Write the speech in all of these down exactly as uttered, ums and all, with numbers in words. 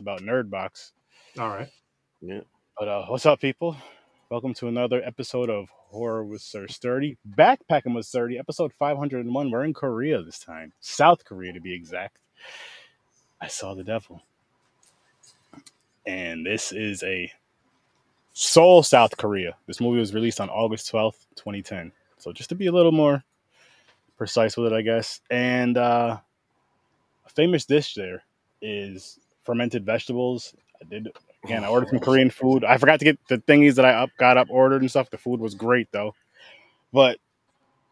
about Nerd Box. All right. Yeah. But uh, what's up, people? Welcome to another episode of Horror with Sir Sturdy. Backpacking with Sturdy, episode five hundred one. We're in Korea this time. South Korea, to be exact. I saw the devil. And this is a Seoul, South Korea. This movie was released on August twelfth, twenty ten. So just to be a little more precise with it, I guess. And uh, a famous dish there is fermented vegetables. I did, again, I ordered some Korean food. I forgot to get the thingies that I up got up ordered and stuff. The food was great, though. But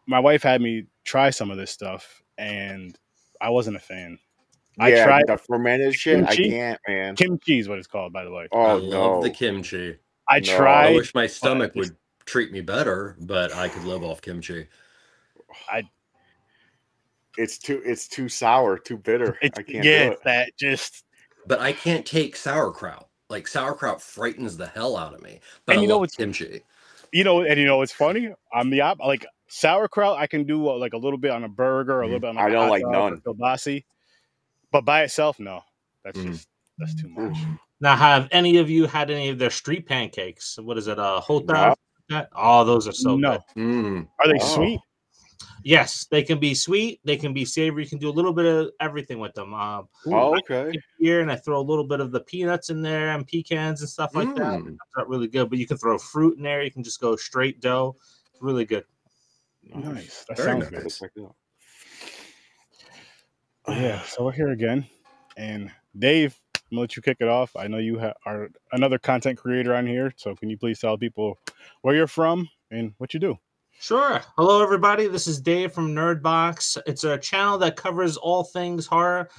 my wife had me try some of this stuff, and I wasn't a fan. Yeah, I tried the fermented shit. Kimchi? I can't, man. Kimchi is what it's called, by the way. Oh, I no. love the kimchi. I no. tried. I wish my stomach would treat me better, but I could live off kimchi. I. It's too. It's too sour. Too bitter. I can't yeah, do it. That just. But I can't take sauerkraut. Like sauerkraut frightens the hell out of me. But and you I know what's kimchi. You know, and you know what's funny? I'm the op. Like sauerkraut, I can do uh, like a little bit on a burger, or a little bit on. I a don't like none. Kielbasa. But by itself, no. That's mm. just that's too much. Now, have any of you had any of their street pancakes? What is it? Uh, Hota? No. Oh, those are so no. good. Mm. Are they oh. sweet? Yes, they can be sweet. They can be savory. You can do a little bit of everything with them. Um, oh, okay. Here, and I throw a little bit of the peanuts in there and pecans and stuff like mm. that. That's not really good. But you can throw fruit in there. You can just go straight dough. It's really good. Nice. That Very sounds nice. good. Yeah, so we're here again, and Dave, I'm gonna let you kick it off. I know you ha are another content creator on here, so can you please tell people where you're from and what you do? Sure. Hello, everybody. This is Dave from Nerd Box. It's a channel that covers all things horror.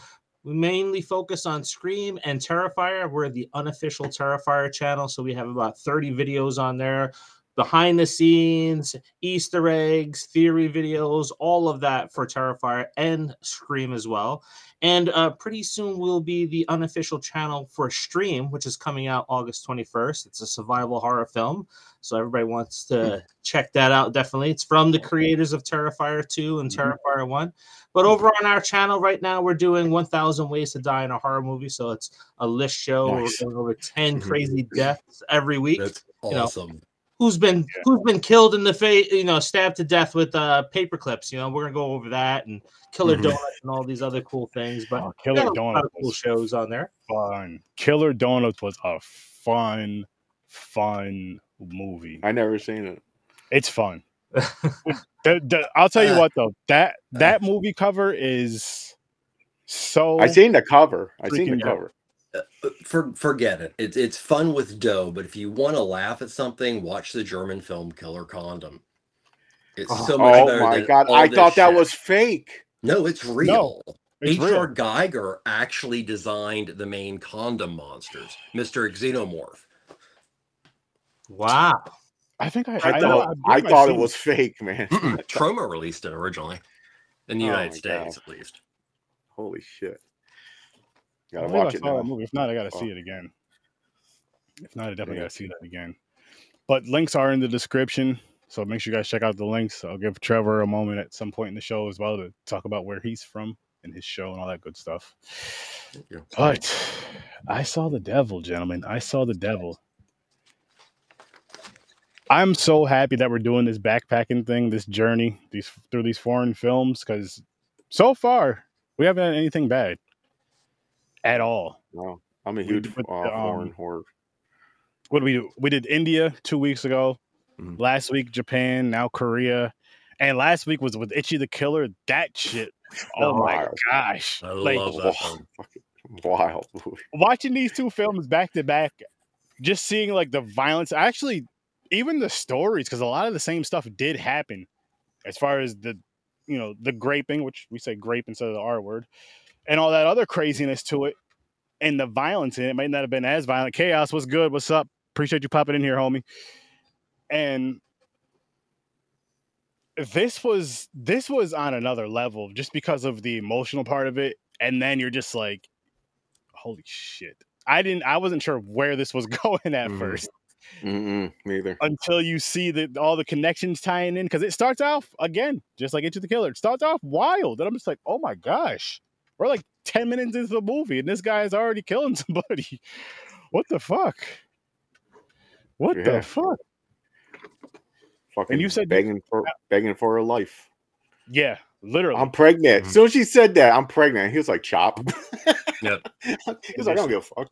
We mainly focus on Scream and Terrifier. We're the unofficial Terrifier channel, so we have about thirty videos on there. Behind the scenes, Easter eggs, theory videos, all of that for Terrifier and Scream as well. And uh, pretty soon will be the unofficial channel for Stream, which is coming out August twenty-first. It's a survival horror film, so everybody wants to check that out, definitely. It's from the creators of Terrifier two and Terrifier one. But over on our channel right now, we're doing one thousand Ways to Die in a Horror Movie, so it's a list show. Nice. We're going over ten crazy deaths every week. That's awesome. You know, Who's been yeah. who's been killed in the face, you know, stabbed to death with uh, paper clips. You know, we're gonna go over that and Killer mm-hmm. Donuts and all these other cool things. But oh, Killer Donuts, a lot of cool shows on there. Fun Killer Donuts was a fun, fun movie. I never seen it. It's fun. the, the, I'll tell you what though, that that movie cover is so. I seen the cover. I seen the cover. Out. Uh, for, forget it. It's it's fun with dough, but if you want to laugh at something, watch the German film Killer Condom. It's so much oh better. Oh my than god! I thought shit. that was fake. No, it's real. No, H R Giger actually designed the main condom monsters, Mister Xenomorph. Wow! I think I I, I thought, I I thought it was fake, man. Troma released it originally in the oh United States, god. at least. Holy shit! Gotta watch it now. That movie. If not, I gotta oh. see it again. If not, I definitely yeah. gotta see that again. But links are in the description, so make sure you guys check out the links. I'll give Trevor a moment at some point in the show as well to talk about where he's from and his show and all that good stuff. Thank you. But I saw the devil, gentlemen. I saw the devil. I'm so happy that we're doing this backpacking thing, this journey, these through these foreign films, because so far we haven't had anything bad. At all. Wow. I'm a huge uh, foreign um, horror. What do we do? We did India two weeks ago. Mm-hmm. Last week, Japan. Now Korea. And last week was with Ichi the Killer. That shit. Oh, oh my gosh. I like, love that film. Wild. Watching these two films back to back, just seeing like the violence. Actually, even the stories, because a lot of the same stuff did happen. As far as the, you know, the graping, which we say grape instead of the R word. And all that other craziness to it, and the violence in it might not have been as violent. Chaos, what's good? What's up? Appreciate you popping in here, homie. And this was this was on another level, just because of the emotional part of it. And then you're just like, holy shit! I didn't, I wasn't sure where this was going at mm. first. Mm-mm, neither. Until you see that all the connections tying in, because it starts off again, just like Into the Killer. It starts off wild, and I'm just like, oh my gosh. We're like ten minutes into the movie, and this guy is already killing somebody. What the fuck? What yeah. the fuck? Fucking and you said begging for begging for her life. Yeah, literally. I'm pregnant. Mm-hmm. So she said that I'm pregnant. He was like, "Chop." Yeah. He's like, "I don't give a fuck."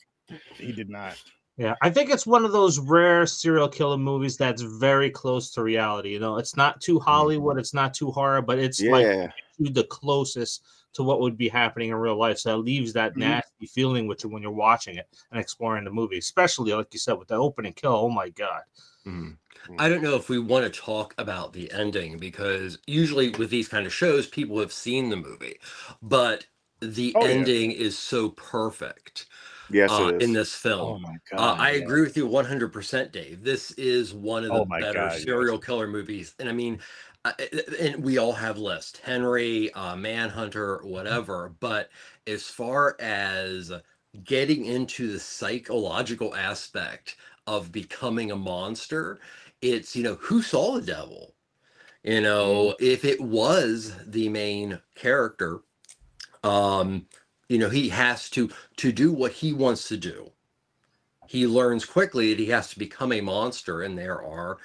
He did not. Yeah, I think it's one of those rare serial killer movies that's very close to reality. You know, it's not too Hollywood, it's not too horror, but it's yeah. like the closest to what would be happening in real life. So it leaves that mm-hmm. nasty feeling with you when you're watching it and exploring the movie, especially like you said with the opening kill. Oh my god. Mm. I don't know if we want to talk about the ending, because usually with these kind of shows, people have seen the movie, but the oh, ending yeah. is so perfect. Yes, uh, in this film. Oh my God, uh, I yeah. agree with you one hundred percent, Dave. This is one of the oh better God, serial yes. killer movies. And I mean, uh, and we all have lists, Henry, uh, Manhunter, whatever. But as far as getting into the psychological aspect of becoming a monster, it's, you know, who saw the devil? You know, if it was the main character, um, you know, he has to to do what he wants to do. He learns quickly that he has to become a monster, and there are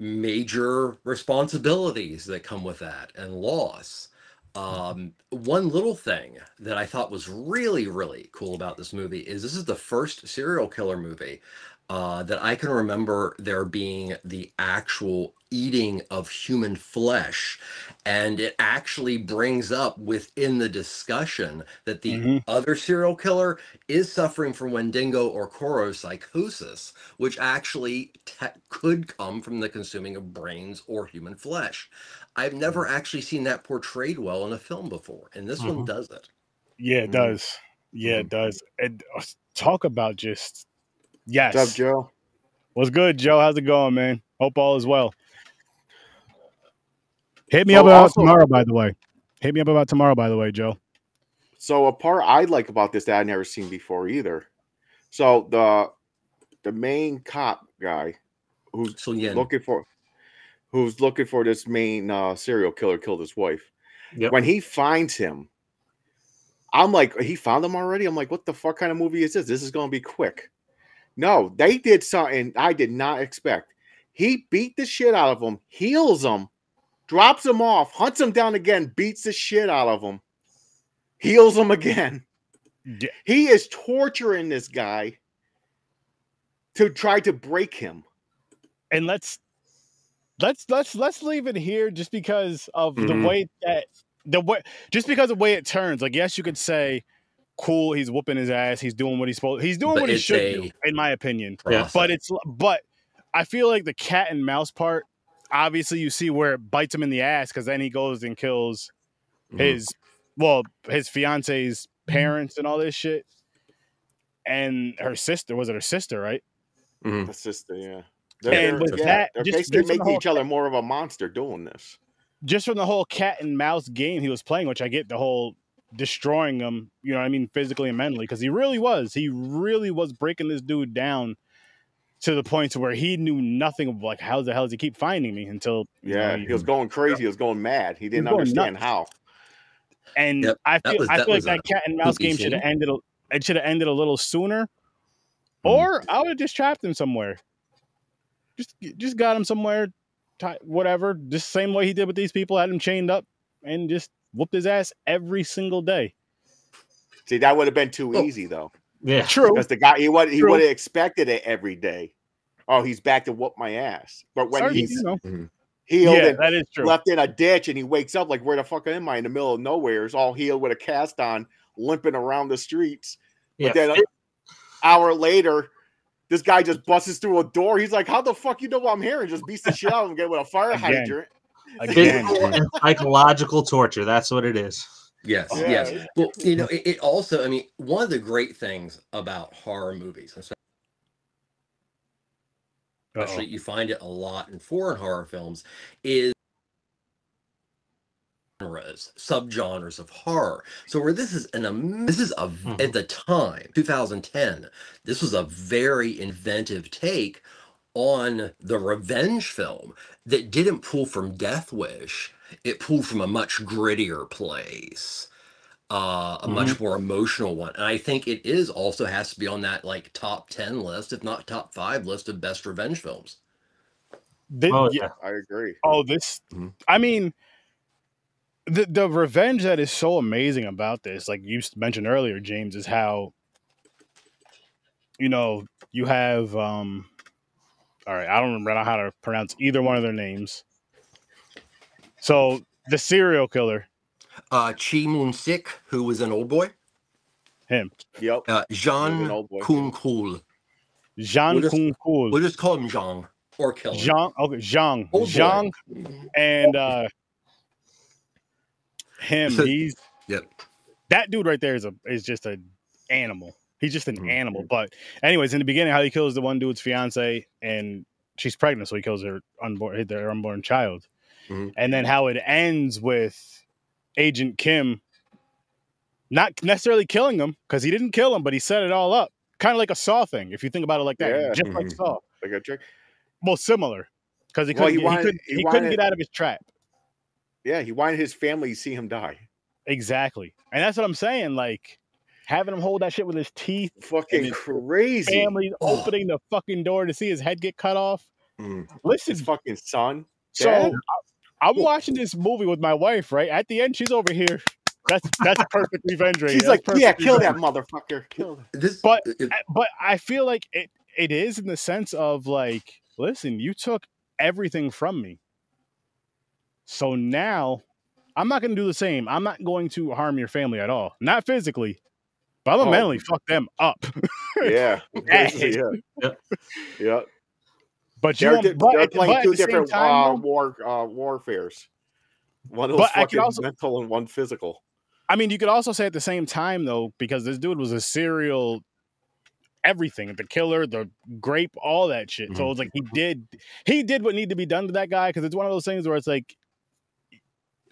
major responsibilities that come with that and loss. Um, one little thing that I thought was really, really cool about this movie is this is the first serial killer movie uh, that I can remember there being the actual eating of human flesh. And it actually brings up within the discussion that the mm-hmm. other serial killer is suffering from Wendigo or Koro psychosis, which actually te- could come from the consuming of brains or human flesh. I've never actually seen that portrayed well in a film before, and this mm-hmm. one does it. Yeah, it does. Yeah, it does. And talk about just yes. What's up, Joe? What's good, Joe? How's it going, man? Hope all is well. Hit me so up about also, tomorrow, by the way. Hit me up about tomorrow, by the way, Joe. So a part I like about this that I've never seen before either. So the the main cop guy who's so, yeah. looking for. who's looking for this main uh, serial killer killed his wife. Yep. When he finds him, I'm like, he found him already? I'm like, what the fuck kind of movie is this? This is going to be quick. No, they did something I did not expect. He beat the shit out of him, heals him, drops him off, hunts him down again, beats the shit out of him, heals him again. Yeah. He is torturing this guy to try to break him. And let's Let's let's let's leave it here, just because of mm-hmm. the way that the way just because of the way it turns. Like, yes, you could say, "Cool, he's whooping his ass. He's doing what he's supposed. He's doing but what he should a, do," in my opinion. Yeah. But it's but I feel like the cat and mouse part. Obviously, you see where it bites him in the ass, because then he goes and kills mm-hmm. his well his fiance's parents and all this shit, and her sister was it her sister right? Mm-hmm. The sister, yeah. They're, and with yeah, that, they're just, basically making each other more of a monster doing this. Just from the whole cat and mouse game he was playing, which I get the whole destroying him, you know what I mean, physically and mentally, because he really was. He really was breaking this dude down to the point to where he knew nothing of, like, how the hell does he keep finding me until... Yeah, you know, he was going crazy. He was going mad. He didn't understand nuts. how. And yep, I feel, was, I feel like that cat and mouse game should have ended, it should have ended a little sooner, mm-hmm. or I would have just trapped him somewhere. Just, just got him somewhere, whatever. Just same way he did with these people, had him chained up and just whooped his ass every single day. See, that would have been too oh. easy, though. Yeah, true. Because the guy, he would, he would have expected it every day. Oh, he's back to whoop my ass. But when Sorry, he's you know. healed, yeah, and that is true. Left in a ditch, and he wakes up like, "Where the fuck am I?" In the middle of nowhere, is all healed with a cast on, limping around the streets. Yeah. But then an hour later, this guy just busts through a door. He's like, "How the fuck you know what I'm here?" And just beats the shit out of him again with a fire Again. hydrant. Again. Physical and psychological torture. That's what it is. Yes, yeah. yes. Well, you know, it, it also, I mean, one of the great things about horror movies, especially Uh-oh. you find it a lot in foreign horror films, is genres, subgenres of horror. So where this is an um, this is a mm-hmm. at the time two thousand ten, this was a very inventive take on the revenge film that didn't pull from Death Wish. It pulled from a much grittier place. uh, a mm-hmm. much more emotional one. And I think it is also has to be on that like top ten list, if not top five list of best revenge films. The, oh, yeah, I agree. Oh, this, mm-hmm. I mean, the, the revenge that is so amazing about this, like you mentioned earlier, James, is how, you know, you have, um, all right, I don't remember how to pronounce either one of their names. So the serial killer, uh, Choi Min-sik, who was an old boy, him, yep, uh, Jean Kyung-chul, Jean Kyung-chul. We'll just call him Jean or Killer. Jean, okay, Jean, old Jean, boy. And uh, him. So, he's yep. That dude right there is a is just an animal. He's just an mm-hmm. animal. But anyways, in the beginning, how he kills the one dude's fiance and she's pregnant, so he kills her unborn their unborn child. Mm-hmm. And then how it ends with Agent Kim not necessarily killing him, because he didn't kill him, but he set it all up. Kind of like a Saw thing, if you think about it like that. Yeah. Just mm-hmm. like Saw. Like a trick. Well, similar. Because he, well, he, he, wanted, couldn't, he, he wanted, couldn't get out of his trap. Yeah, he wanted his family to see him die. Exactly. And that's what I'm saying. Like, having him hold that shit with his teeth. Fucking crazy. Family oh. opening the fucking door to see his head get cut off. Mm. Listen, his fucking son. Dad. So... I'm watching this movie with my wife, right? At the end, she's over here. That's that's perfect revenge. She's that's like, yeah, kill revenge. That motherfucker. Kill this. But it, but I feel like it it is in the sense of like, listen, you took everything from me, so now I'm not going to do the same. I'm not going to harm your family at all, not physically, but I'm going to oh. mentally fuck them up. Yeah, yeah, yeah. yeah. But you they're, but, they're playing but two different time, uh, war uh, warfares. One of those fucking also, mental and one physical. I mean, you could also say at the same time though, because this dude was a serial everything—the killer, the grape, all that shit. Mm-hmm. So it's like he did, he did what needed to be done to that guy. Because it's one of those things where it's like,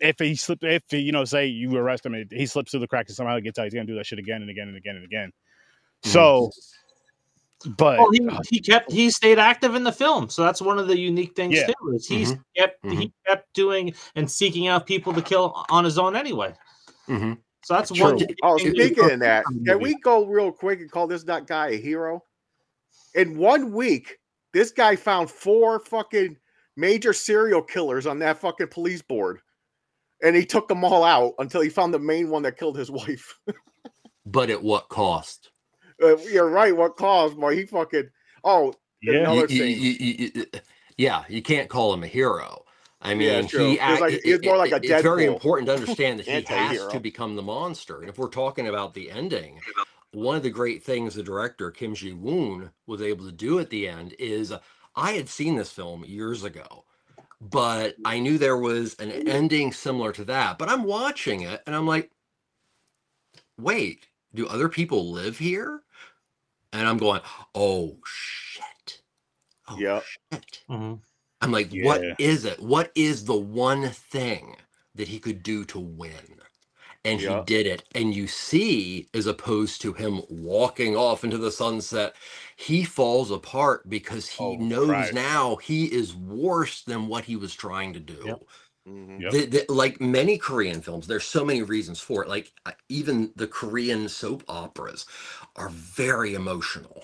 if he slipped, if he, you know, say you arrest him, and he slips through the cracks and somehow he gets out, he's gonna do that shit again and again and again and again. Mm-hmm. So. But oh, he, he kept he stayed active in the film, so that's one of the unique things yeah. too. Is he's mm-hmm. kept mm-hmm. he kept doing and seeking out people to kill on his own anyway. Mm-hmm. So that's True. One. Oh, speaking of that, can we go real quick and call this not guy a hero? In one week, this guy found four fucking major serial killers on that fucking police board, and he took them all out until he found the main one that killed his wife. But at what cost? Uh, you're right. What caused boy? He fucking oh yeah. Another you, thing. You, you, you, yeah, you can't call him a hero. I mean, yeah, he it's like, it, more like a Deadpool. It's very important to understand that he has to become the monster. And if we're talking about the ending, one of the great things the director Kim Ji-Woon was able to do at the end is I had seen this film years ago, but I knew there was an ending similar to that. But I'm watching it and I'm like, wait. Do other people live here? And I'm going, oh shit. Oh yep. shit. Mm-hmm. I'm like, yeah. what is it? What is the one thing that he could do to win? And yep. he did it. And you see, as opposed to him walking off into the sunset, he falls apart because he oh, knows Christ. Now he is worse than what he was trying to do. Yep. Mm-hmm. Yep. The, the, like many Korean films, there's so many reasons for it. Like uh, even the Korean soap operas are very emotional,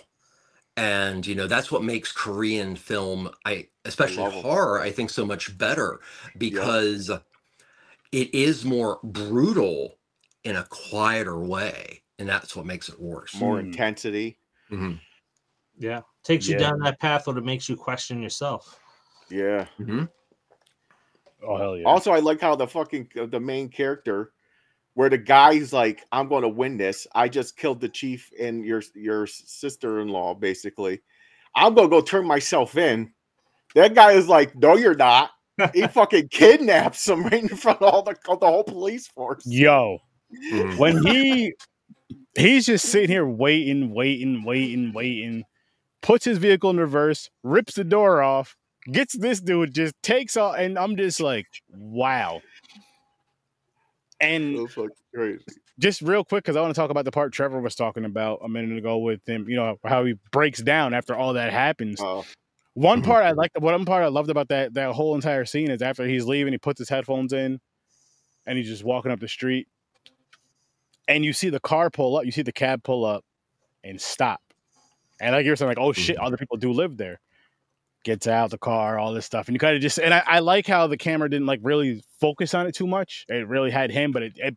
and you know that's what makes Korean film, I especially I horror, I think so much better because yep. it is more brutal in a quieter way, and that's what makes it worse. More mm. intensity. Mm-hmm. Yeah, takes yeah. you down that path, or it makes you question yourself. Yeah. Mm-hmm. Oh hell yeah! Also, I like how the fucking uh, the main character, where the guy's like, "I'm going to win this. I just killed the chief and your your sister-in-law. Basically, I'm gonna go turn myself in." That guy is like, "No, you're not." He fucking kidnaps him right in front of all the the whole police force. Yo, mm. when he he's just sitting here waiting, waiting, waiting, waiting, puts his vehicle in reverse, rips the door off. Gets this dude, just takes off, and I'm just like, wow. And just real quick, because I want to talk about the part Trevor was talking about a minute ago with him, you know, how he breaks down after all that happens. Uh-oh. One part I like, one part I loved about that that whole entire scene is after he's leaving, he puts his headphones in, and he's just walking up the street. and you see the car pull up, you see the cab pull up and stop. And like you're saying, like, oh shit, other people do live there. Gets out the car, all this stuff. And you kind of just, and I, I like how the camera didn't like really focus on it too much. It really had him, but it, it,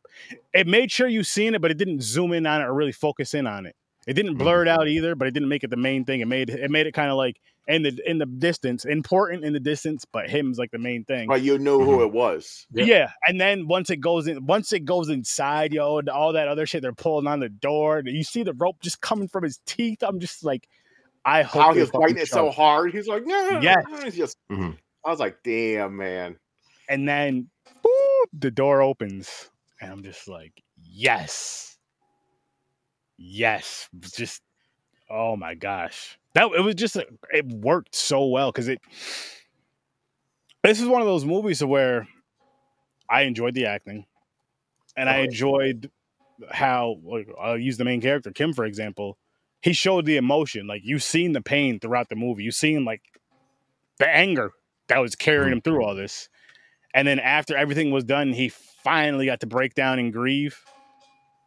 it made sure you seen it, but it didn't zoom in on it or really focus in on it. It didn't blur it out either, but it didn't make it the main thing. It made it made it kind of like in the in the distance, important in the distance, but him's like the main thing. But you know who it was. Yeah. yeah. And then once it goes in, once it goes inside, yo, and all that other shit, they're pulling on the door. You see the rope just coming from his teeth. I'm just like, I hope. How he's fighting it so hard. He's like, yeah, yes. He's just, mm-hmm. I was like, damn, man. And then whoop, the door opens, and I'm just like, yes. Yes, just oh my gosh, that it was just it worked so well because it. This is one of those movies where I enjoyed the acting, and I enjoyed how like, I'll use the main character Kim for example. He showed the emotion, like you've seen the pain throughout the movie, you've seen like the anger that was carrying him through all this, and then after everything was done, he finally got to break down and grieve.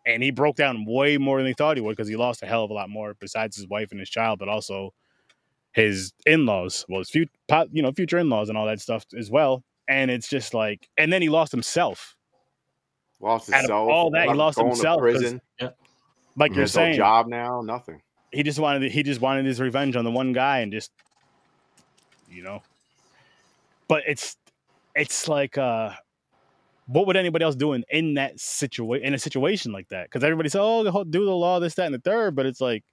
And he broke down way more than he thought he would because he lost a hell of a lot more besides his wife and his child, but also his in-laws, well, his future, you know, future in-laws and all that stuff as well. And it's just like, and then he lost himself. Lost himself. Out of all that, he lost himself. Prison. Yeah. Like you're saying, no job now, nothing. He just wanted, he just wanted his revenge on the one guy and just, you know. But it's, it's like, uh. What would anybody else doing in that situation in a situation like that? Because everybody said, "Oh, do the law, this, that, and the third," but it's like,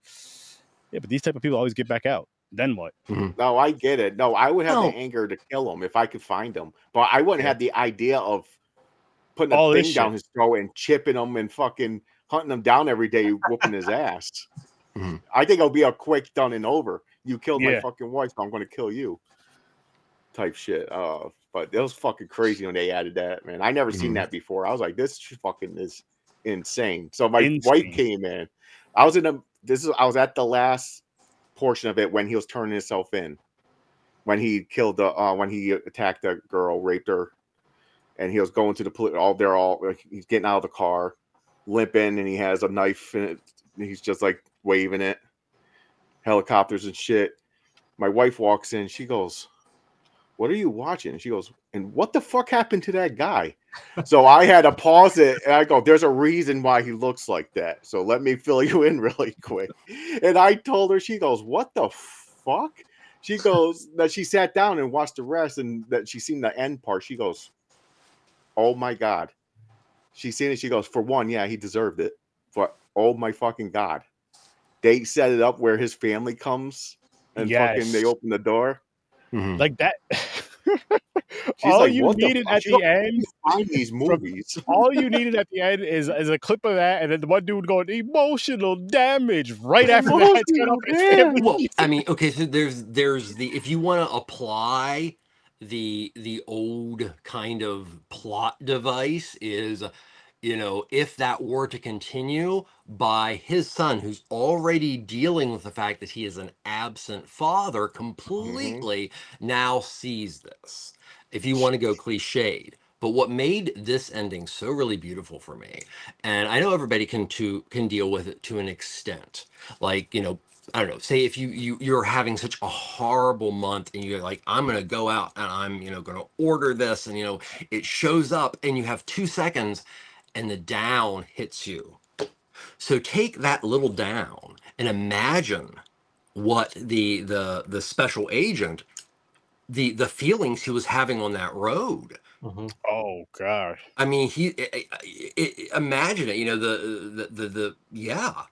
yeah, but these type of people always get back out. Then what? Mm-hmm. No, I get it. No, I would have no. the anger to kill him if I could find him, but I wouldn't yeah. have the idea of putting all a thing down his throat and chipping him and fucking hunting him down every day, whooping his ass. Mm-hmm. I think it'll be a quick done and over. You killed yeah. my fucking wife, so I'm going to kill you. Type shit. Uh, But it was fucking crazy when they added that, man. I never mm-hmm. seen that before. I was like, this fucking is insane. So my insane. wife came in. I was in a this is I was at the last portion of it when he was turning himself in, when he killed the uh, when he attacked the girl, raped her, and he was going to the police. All they're all he's getting out of the car, limping, and he has a knife and he's just like waving it, helicopters and shit. My wife walks in. She goes, "What are you watching?" And she goes, "And what the fuck happened to that guy?" So I had to pause it and I go, "There's a reason why he looks like that. So let me fill you in really quick." And I told her, she goes, "What the fuck?" She goes, that she sat down and watched the rest and that she seen the end part. She goes, "Oh my God." She seen it. She goes, "For one, yeah, he deserved it. But oh my fucking God. They set it up where his family comes and yes. fucking they open the door." Mm-hmm. Like that, all like, you needed the at the end. Find these movies. all you needed at the end is, is a clip of that, and then the one dude going emotional damage right after that. Damage. Well, I mean, okay, so there's there's the if you want to apply the the old kind of plot device is, you know, if that were to continue by his son, who's already dealing with the fact that he is an absent father completely, mm-hmm. now sees this, if you want to go cliched. But what made this ending so really beautiful for me, and I know everybody can to can deal with it to an extent, like, you know, I don't know, say if you, you, you're having such a horrible month and you're like, I'm going to go out and I'm, you know, going to order this, and, you know, it shows up and you have two seconds and the down hits you. So take that little down and imagine what the the the special agent, the the feelings he was having on that road. Mm-hmm. Oh God! I mean, he it, it, it, imagine it. You know the the the, the yeah.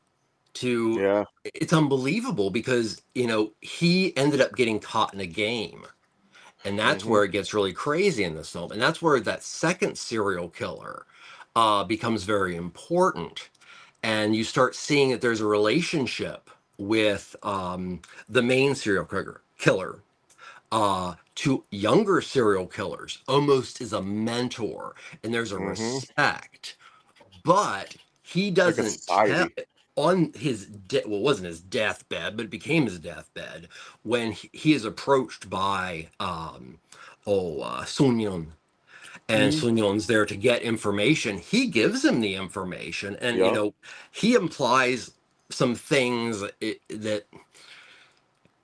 To yeah. It's unbelievable because, you know, he ended up getting caught in a game, and that's mm-hmm. where it gets really crazy in this film, and that's where that second serial killer. Uh, becomes very important, and you start seeing that there's a relationship with um, the main serial killer uh, to younger serial killers, almost as a mentor, and there's a mm-hmm. respect. But he doesn't on his de well, it wasn't his deathbed, but it became his deathbed when he, he is approached by um, oh uh, Sun Yun. And mm-hmm. Sung-yeon's there to get information. He gives him the information, and yeah. you know, he implies some things it, that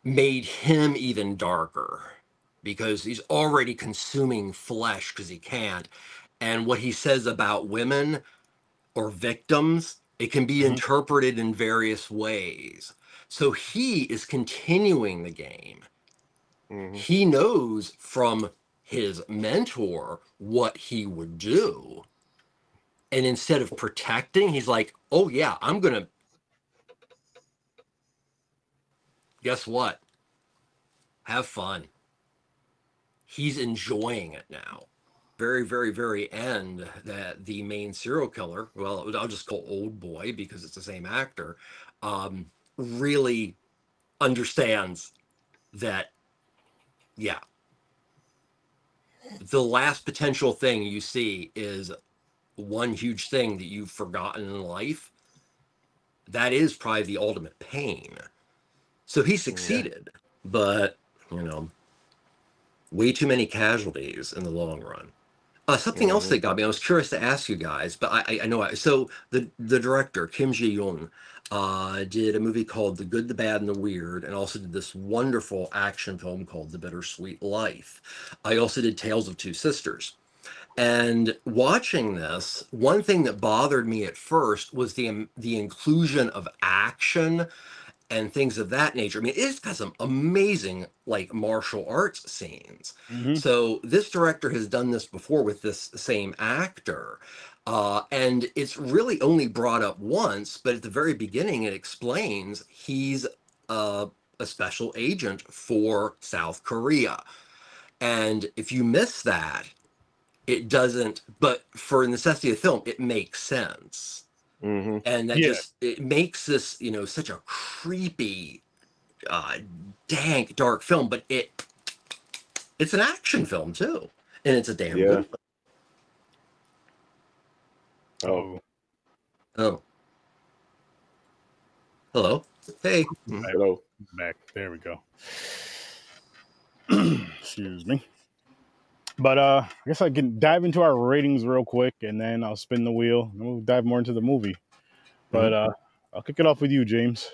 made him even darker, because he's already consuming flesh because he can't. And what he says about women or victims, it can be mm-hmm. interpreted in various ways. So he is continuing the game. Mm-hmm. He knows from his mentor what he would do, and instead of protecting, he's like, oh yeah, I'm gonna, guess what, have fun. He's enjoying it now. Very, very, very end that the main serial killer, well, I'll just call Oldboy because it's the same actor, um really understands that, yeah, the last potential thing you see is one huge thing that you've forgotten in life. That is probably the ultimate pain. So he succeeded, yeah. but, you know, way too many casualties in the long run. Uh, something yeah. else that got me, I was curious to ask you guys, but I, I know. I, so the, the director, Kim Ji-Woon, uh, did a movie called The Good, The Bad, and The Weird, and also did this wonderful action film called The Bittersweet Life. I also did Tales of Two Sisters. And watching this, one thing that bothered me at first was the, the inclusion of action and things of that nature. I mean, it's got some amazing, like, martial arts scenes. Mm-hmm. So this director has done this before with this same actor. Uh, and it's really only brought up once, but at the very beginning it explains he's uh, a special agent for South Korea. And if you miss that, it doesn't, but for necessity of film, it makes sense. Mm-hmm. And that yeah. just, it makes this, you know, such a creepy, uh, dank, dark film, but it it's an action film too. And it's a damn yeah. good film. Oh. Oh. Hello. Hey. Hello. Back. There we go. Excuse me. But uh, I guess I can dive into our ratings real quick, and then I'll spin the wheel, and we'll dive more into the movie. But uh, I'll kick it off with you, James.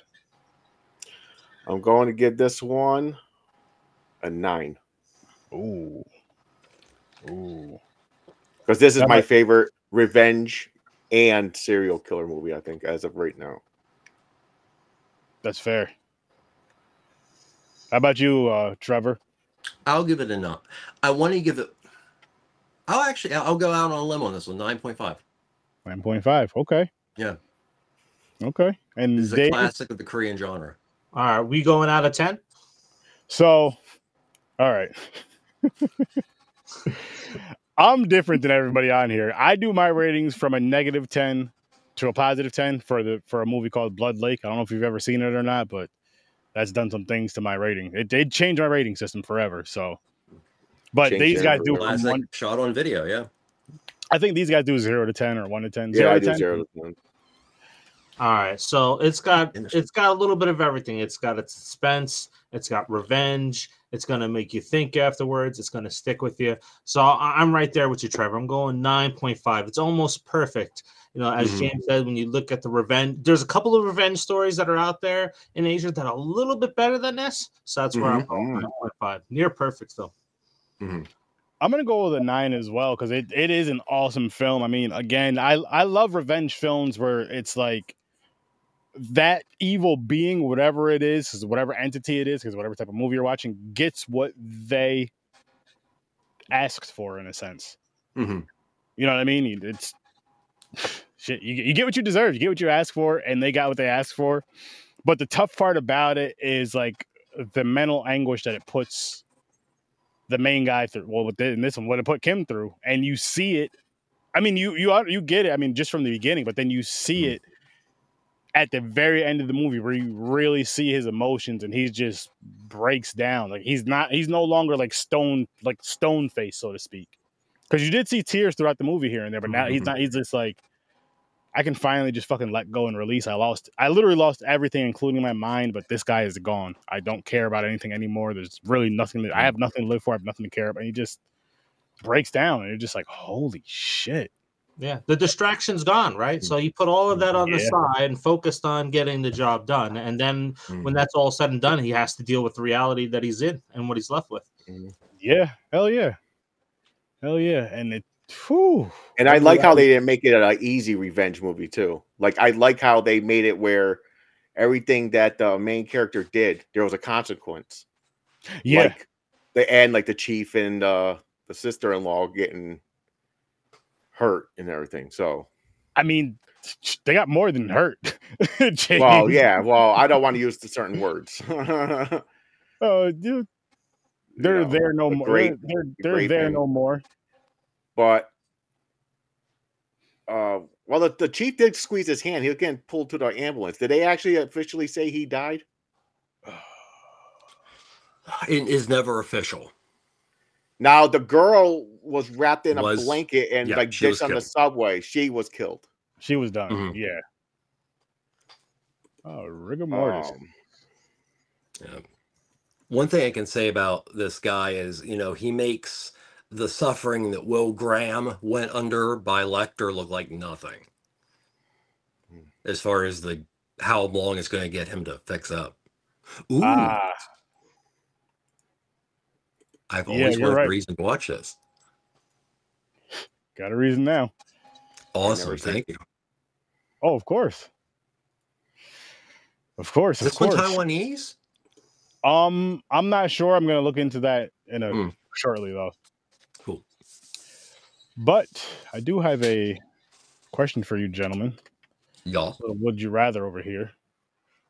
I'm going to give this one a nine. Ooh. Ooh. Because this is that my might... favorite revenge and serial killer movie, I think, as of right now. That's fair. How about you, uh, Trevor? I'll give it a nine. I want to give it. I'll actually. I'll go out on a limb on this one. Nine point five. Nine point five. Okay. Yeah. Okay. And it's a classic of the Korean genre. Are we going out of ten? So, all right. I'm different than everybody on here. I do my ratings from a negative ten to a positive ten for the for a movie called Blood Lake. I don't know if you've ever seen it or not, but that's done some things to my rating. It did change my rating system forever. So, but change these guys do from one, shot on video. Yeah, I think these guys do zero to ten or one to ten. Yeah, I do zero to ten. All right, so it's got it's got a little bit of everything. It's got its suspense. It's got revenge. It's gonna make you think afterwards. It's gonna stick with you. So I'm right there with you, Trevor. I'm going nine point five. It's almost perfect. You know, as mm-hmm. James said, when you look at the revenge, there's a couple of revenge stories that are out there in Asia that are a little bit better than this. So that's where mm-hmm. I'm going nine point five. Near perfect film. Mm-hmm. I'm going to go with a nine as well, because it, it is an awesome film. I mean, again, I, I love revenge films where it's like that evil being, whatever it is, whatever entity it is, because whatever type of movie you're watching, gets what they asked for, in a sense. Mm-hmm. You know what I mean? It's... Shit, you, you get what you deserve. You get what you ask for, and they got what they asked for. But the tough part about it is like the mental anguish that it puts the main guy through. Well, with this, in this one, what it put Kim through, and you see it. I mean, you you you get it. I mean, just from the beginning, but then you see mm-hmm. it at the very end of the movie, where you really see his emotions, and he just breaks down. Like he's not. He's no longer like stone, like stone face, so to speak. Because you did see tears throughout the movie here and there, but now mm-hmm. he's not. He's just like, I can finally just fucking let go and release. I lost. I literally lost everything, including my mind. But this guy is gone. I don't care about anything anymore. There's really nothing. That, I have nothing to live for. I have nothing to care about. And he just breaks down and you're just like, holy shit. Yeah, the distraction's gone, right? So you put all of that on yeah. the side and focused on getting the job done. And then mm. when that's all said and done, he has to deal with the reality that he's in and what he's left with. Yeah, hell yeah. Hell yeah. And it, whew, and I like how they didn't make it an easy revenge movie, too. Like, I like how they made it where everything that the main character did, there was a consequence. Yeah. Like, the, and like the chief and uh, the sister-in-law getting hurt and everything. So I mean, they got more than hurt. Well, yeah, well, I don't want to use the certain words. Oh, dude, they're you know, there no the more great, they're, they're, they're there thing. no more but uh well the, the chief did squeeze his hand. He was getting pulled to the ambulance. Did they actually officially say he died? It is never official. Now, the girl was wrapped in was, a blanket and yeah, like ditched on killed. the subway. She was killed. She was done. Mm-hmm. Yeah. Oh, rigor mortis. Um, yeah. One thing I can say about this guy is, you know, he makes the suffering that Will Graham went under by Lecter look like nothing. As far as the how long it's going to get him to fix up. Ooh. Ah. I've always yeah, wanted right. a reason to watch this. Got a reason now. Awesome. Thank you. Oh, of course. Of course. Is this one Taiwanese? Um, I'm not sure. I'm going to look into that in a mm. shortly, though. Cool. But I do have a question for you, gentlemen. Y'all. So would you rather over here?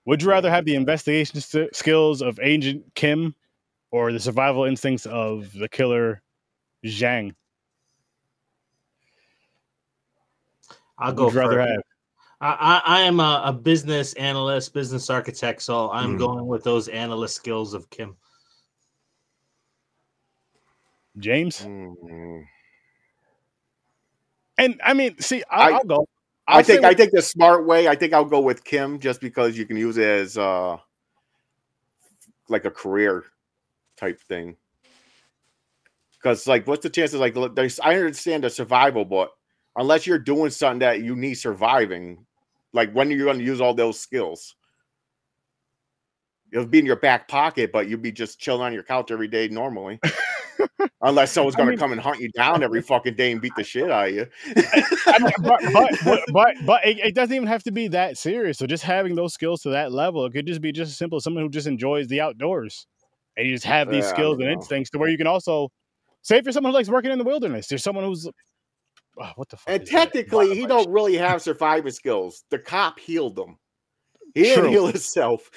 Would you rather have the investigation skills of Agent Kim or the survival instincts of the killer Zhang? I'll go rather have. I, I, I am a, a business analyst, business architect, so I'm mm. going with those analyst skills of Kim. James? Mm. And I mean, see, I, I, I'll go. I'll I think I think the smart way, I think I'll go with Kim just because you can use it as uh, like a career type thing, because like, what's the chances? Like, there's, I understand the survival, but unless you're doing something that you need surviving, like, when are you going to use all those skills? It'll be in your back pocket, but you'll be just chilling on your couch every day normally, unless someone's going mean, to come and hunt you down every fucking day and beat the shit out of you. I mean, but but but, but, but it, it doesn't even have to be that serious. So just having those skills to that level, it could just be just as simple as someone who just enjoys the outdoors. And you just have these yeah, skills and instincts to where you can also, say if you're someone who likes working in the wilderness, you're someone who's, oh, what the fuck? And technically, that? he don't really have survivor skills. The cop healed them. He True. didn't heal himself.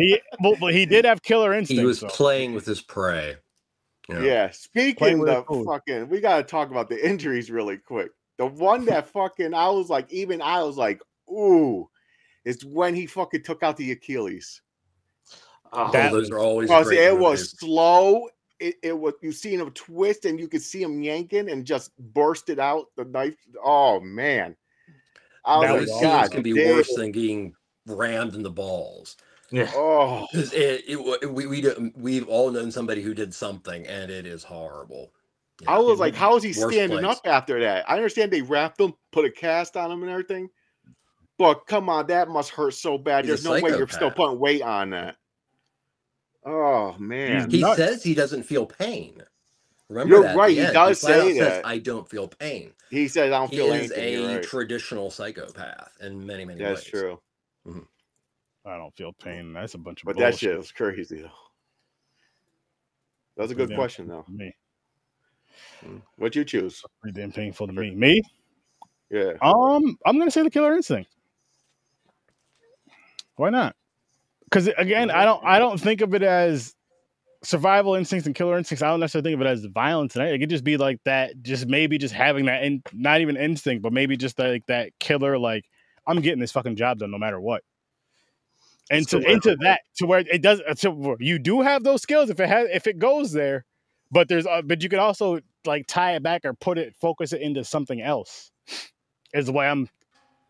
he, well, but he did have killer instincts. He was though. playing with his prey. You know? Yeah. Speaking of fucking, we got to talk about the injuries really quick. The one that fucking, I was like, even I was like, ooh, is when he fucking took out the Achilles. Oh, that, those are always well, great it movies. was slow. It, it was you seen him twist and you could see him yanking and just burst it out the knife. Oh man, I that was like, God, can be damn. worse than getting rammed in the balls. Yeah. Oh, it, it, we we we've all known somebody who did something and it is horrible. Yeah. I was it like, was how is he standing place. up after that? I understand they wrapped him, put a cast on him, and everything, but come on, that must hurt so bad. He's There's no psychopath. way you're still putting weight on that. Oh man, he Nuts. says he doesn't feel pain. Remember, you're that right. He does he say that. Says, I don't feel pain. He says, I don't he feel anything. He is a right. traditional psychopath in many, many That's ways. That's true. Mm-hmm. I don't feel pain. That's a bunch of but bullshit. That shit was crazy, though. That's a good question, though. Me, what'd you choose? Pretty damn painful to me. Me, yeah. Um, I'm gonna say the killer instinct. Why not? Because again, I don't, I don't think of it as survival instincts and killer instincts. I don't necessarily think of it as violence. It could just be like that, just maybe just having that, and not even instinct, but maybe just like that killer, like, I'm getting this fucking job done no matter what. And so to, into that, to where it does, to you do have those skills if it has, if it goes there, but there's, uh, but you can also like tie it back or put it, focus it into something else. Is the way I'm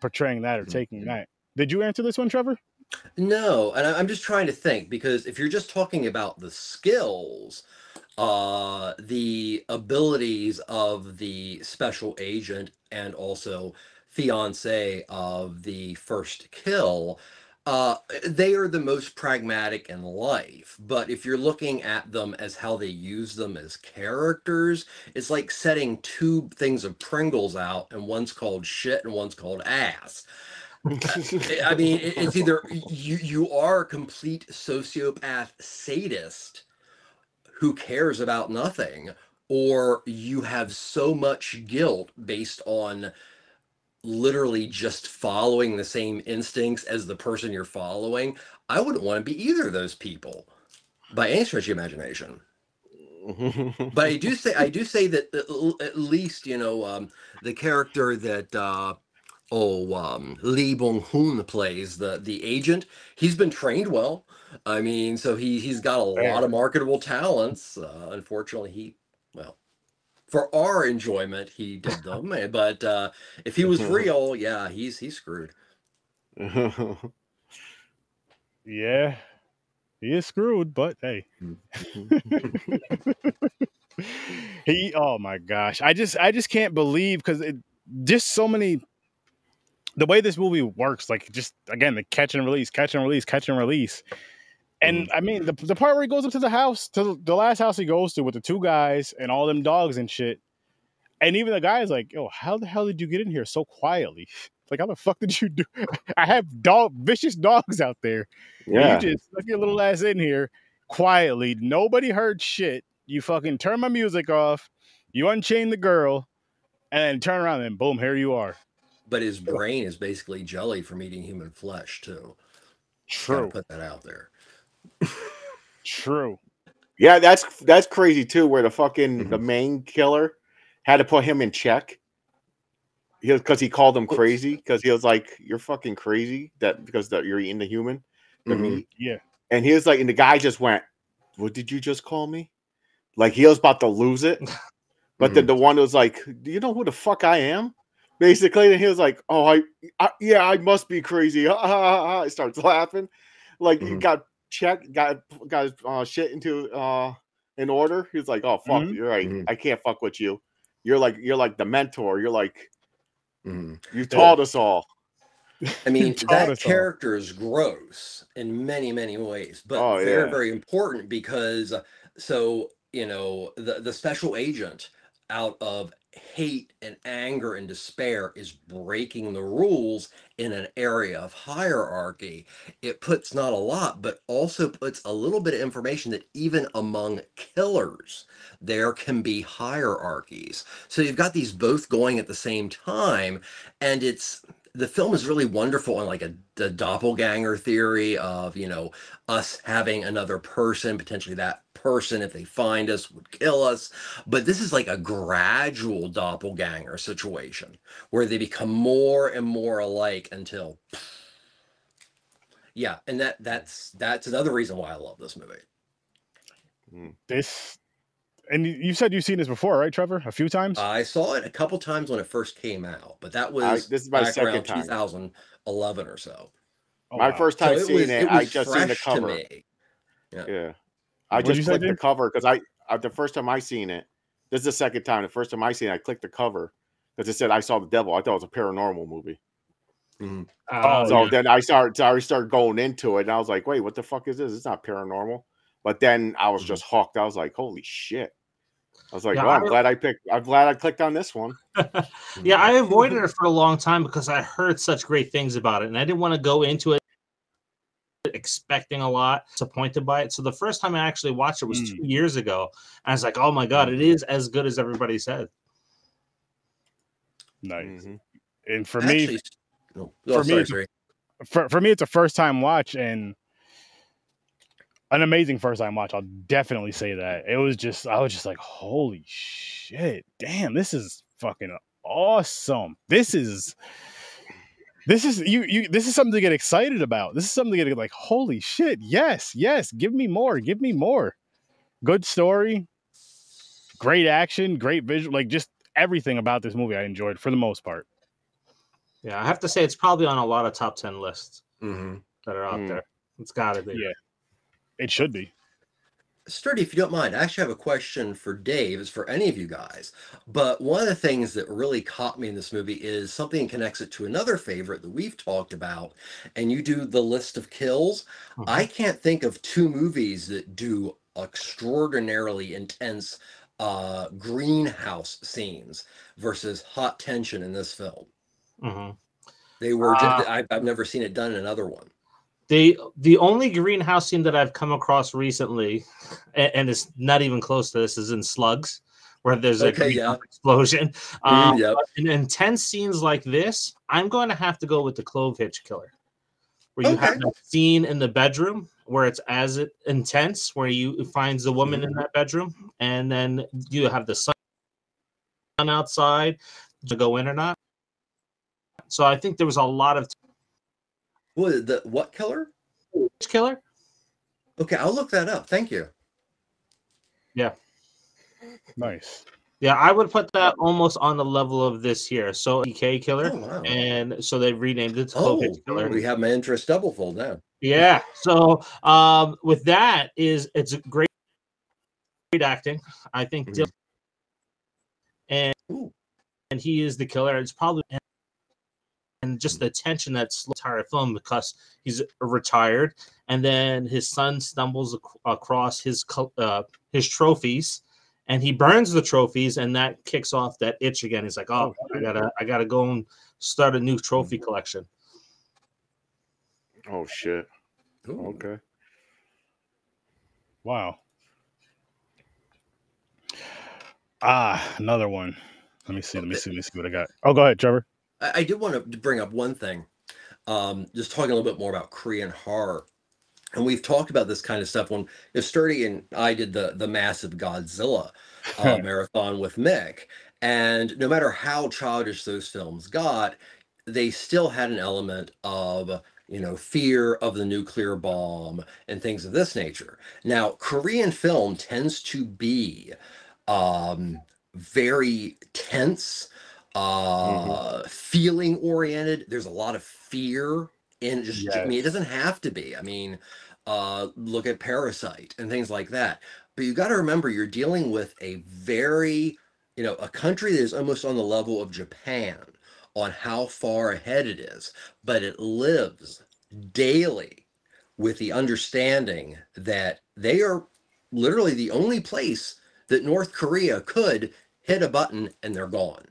portraying that or taking that. Did you answer this one, Trevor? No, and I'm just trying to think, because if you're just talking about the skills, uh, the abilities of the special agent and also fiance of the first kill, uh, they are the most pragmatic in life. But if you're looking at them as how they use them as characters, it's like setting two things of Pringles out, and one's called shit and one's called ass. I mean, it's either you, you are a complete sociopath sadist who cares about nothing, or you have so much guilt based on literally just following the same instincts as the person you're following. I wouldn't want to be either of those people by any stretch of the imagination. But I do say, I do say that at least, you know, um, the character that, uh, Oh, um, Lee Bong-hoon plays, the the agent. He's been trained well. I mean, so he he's got a lot of marketable talents. Uh, unfortunately, he well, for our enjoyment, he did them. But uh, if he was real, yeah, he's he's screwed. Yeah, he is screwed. But hey. he. Oh my gosh, I just I just can't believe, because it just so many. The way this movie works, like, just, again, the catch and release, catch and release, catch and release. And, I mean, the, the part where he goes up to the house, to the last house he goes to with the two guys and all them dogs and shit. And even the guy's like, yo, how the hell did you get in here so quietly? Like, how the fuck did you do? I have dog, vicious dogs out there. Yeah. You just stuck your little ass in here quietly. Nobody heard shit. You fucking turn my music off. You unchain the girl. And turn around and boom, here you are. But his brain is basically jelly from eating human flesh, too. True. Gotta put that out there. True. Yeah, that's that's crazy, too, where the fucking mm-hmm. the main killer had to put him in check. Because he, he called him crazy. Because he was like, you're fucking crazy that because the, you're eating the human. The mm-hmm. meat. Yeah. And he was like, and the guy just went, what did you just call me? Like, he was about to lose it. But mm-hmm. then the one was like, do you know who the fuck I am? Basically, then he was like, "Oh, I, I yeah, I must be crazy." Ha, ha, ha. He starts laughing, like mm-hmm. he got checked, got got his uh, shit into uh, in order. He was like, "Oh fuck, mm-hmm. you're right. Mm-hmm. I can't fuck with you. You're like you're like the mentor. You're like mm-hmm. you taught yeah. us all." I mean, that character all. is gross in many many ways, but oh, very yeah. very important because so you know the the special agent out of hate and anger and despair is breaking the rules in an area of hierarchy. It puts not a lot, but also puts a little bit of information that even among killers, there can be hierarchies. So you've got these both going at the same time, and it's the film is really wonderful in like a the doppelganger theory of, you know, us having another person, potentially that person, if they find us, would kill us. But this is like a gradual doppelganger situation where they become more and more alike until, yeah. And that that's, that's another reason why I love this movie. This, and you said you've seen this before, right, Trevor? A few times? I saw it a couple times when it first came out, but that was I, this is my back second around time. two thousand eleven or so. Oh, my wow. first time so seeing it, was, it, it I just seen the cover. Yeah. yeah, I what just clicked the cover because I, I the first time I seen it. This is the second time. The first time I seen it, I clicked the cover because it said I saw the devil. I thought it was a paranormal movie. Mm-hmm. oh, so yeah. then I started. I started going into it, and I was like, "Wait, what the fuck is this? It's not paranormal." But then I was just hooked. I was like, "Holy shit!" I was like, yeah, "Oh, I'm I, glad I picked. I'm glad I clicked on this one." Yeah, I avoided it for a long time because I heard such great things about it, and I didn't want to go into it expecting a lot, disappointed by it. So the first time I actually watched it was mm. two years ago, and I was like, "Oh my god, it is as good as everybody said." Nice. Mm-hmm. And for actually, me, no. oh, for sorry, me, sorry. for for me, it's a first time watch and. An amazing first time watch. I'll definitely say that. It was just, I was just like, holy shit. Damn, this is fucking awesome. This is, this is, you, you, this is something to get excited about. This is something to get like, holy shit. Yes, yes. Give me more. Give me more. Good story. Great action. Great visual. Like just everything about this movie I enjoyed for the most part. Yeah. I have to say it's probably on a lot of top ten lists mm-hmm. that are out mm-hmm. there. It's gotta be. Yeah. It should be. Sturdy, if you don't mind, I actually have a question for Dave, it's for any of you guys. But one of the things that really caught me in this movie is something that connects it to another favorite that we've talked about, and you do the list of kills. Mm-hmm. I can't think of two movies that do extraordinarily intense uh, greenhouse scenes versus hot tension in this film. Mm-hmm. They were. Just, uh, I've, I've never seen it done in another one. They, the only greenhouse scene that I've come across recently, and, and it's not even close to this, is in Slugs, where there's okay, a yeah. explosion. Mm, um, yep. In intense scenes like this, I'm going to have to go with the Clove Hitch Killer, where okay. you have that scene in the bedroom where it's as intense, where you finds the woman mm. in that bedroom, and then you have the sun outside to go in or not. So I think there was a lot of... What, the what killer? Which killer? Okay, I'll look that up. Thank you. Yeah. Nice. Yeah, I would put that almost on the level of this here. So, E K Killer, oh, wow. and so they renamed it to COVID oh, Killer. We have my interest double-fold now. Yeah. So, um, with that is it's great, great acting. I think, mm-hmm. and Ooh. and he is the killer. It's probably. And just the tension that's the entire film because he's retired, and then his son stumbles ac across his uh, his trophies, and he burns the trophies, and that kicks off that itch again. He's like, "Oh, I gotta, I gotta go and start a new trophy collection." Oh shit! Ooh. Okay. Wow. Ah, another one. Let me see. Let me see. Let me see what I got. Oh, go ahead, Trevor. I did want to bring up one thing, um, just talking a little bit more about Korean horror. And we've talked about this kind of stuff when Sturdy and I did the, the massive Godzilla uh, marathon with Mick. And no matter how childish those films got, they still had an element of, you know, fear of the nuclear bomb and things of this nature. Now, Korean film tends to be um, very tense. Uh, mm-hmm. feeling oriented. There's a lot of fear in just, yes. I mean, it doesn't have to be. I mean, uh, look at Parasite and things like that. But you got to remember, you're dealing with a very, you know, a country that is almost on the level of Japan on how far ahead it is, but it lives daily with the understanding that they are literally the only place that North Korea could hit a button and they're gone.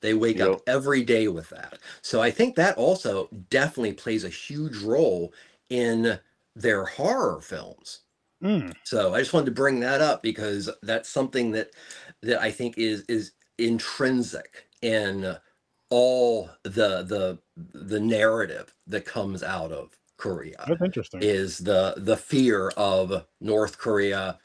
They wake yep. up every day with that. So I think that also definitely plays a huge role in their horror films. Mm. So I just wanted to bring that up because that's something that that I think is is intrinsic in all the the the narrative that comes out of Korea. That's interesting. Is the the fear of North Korea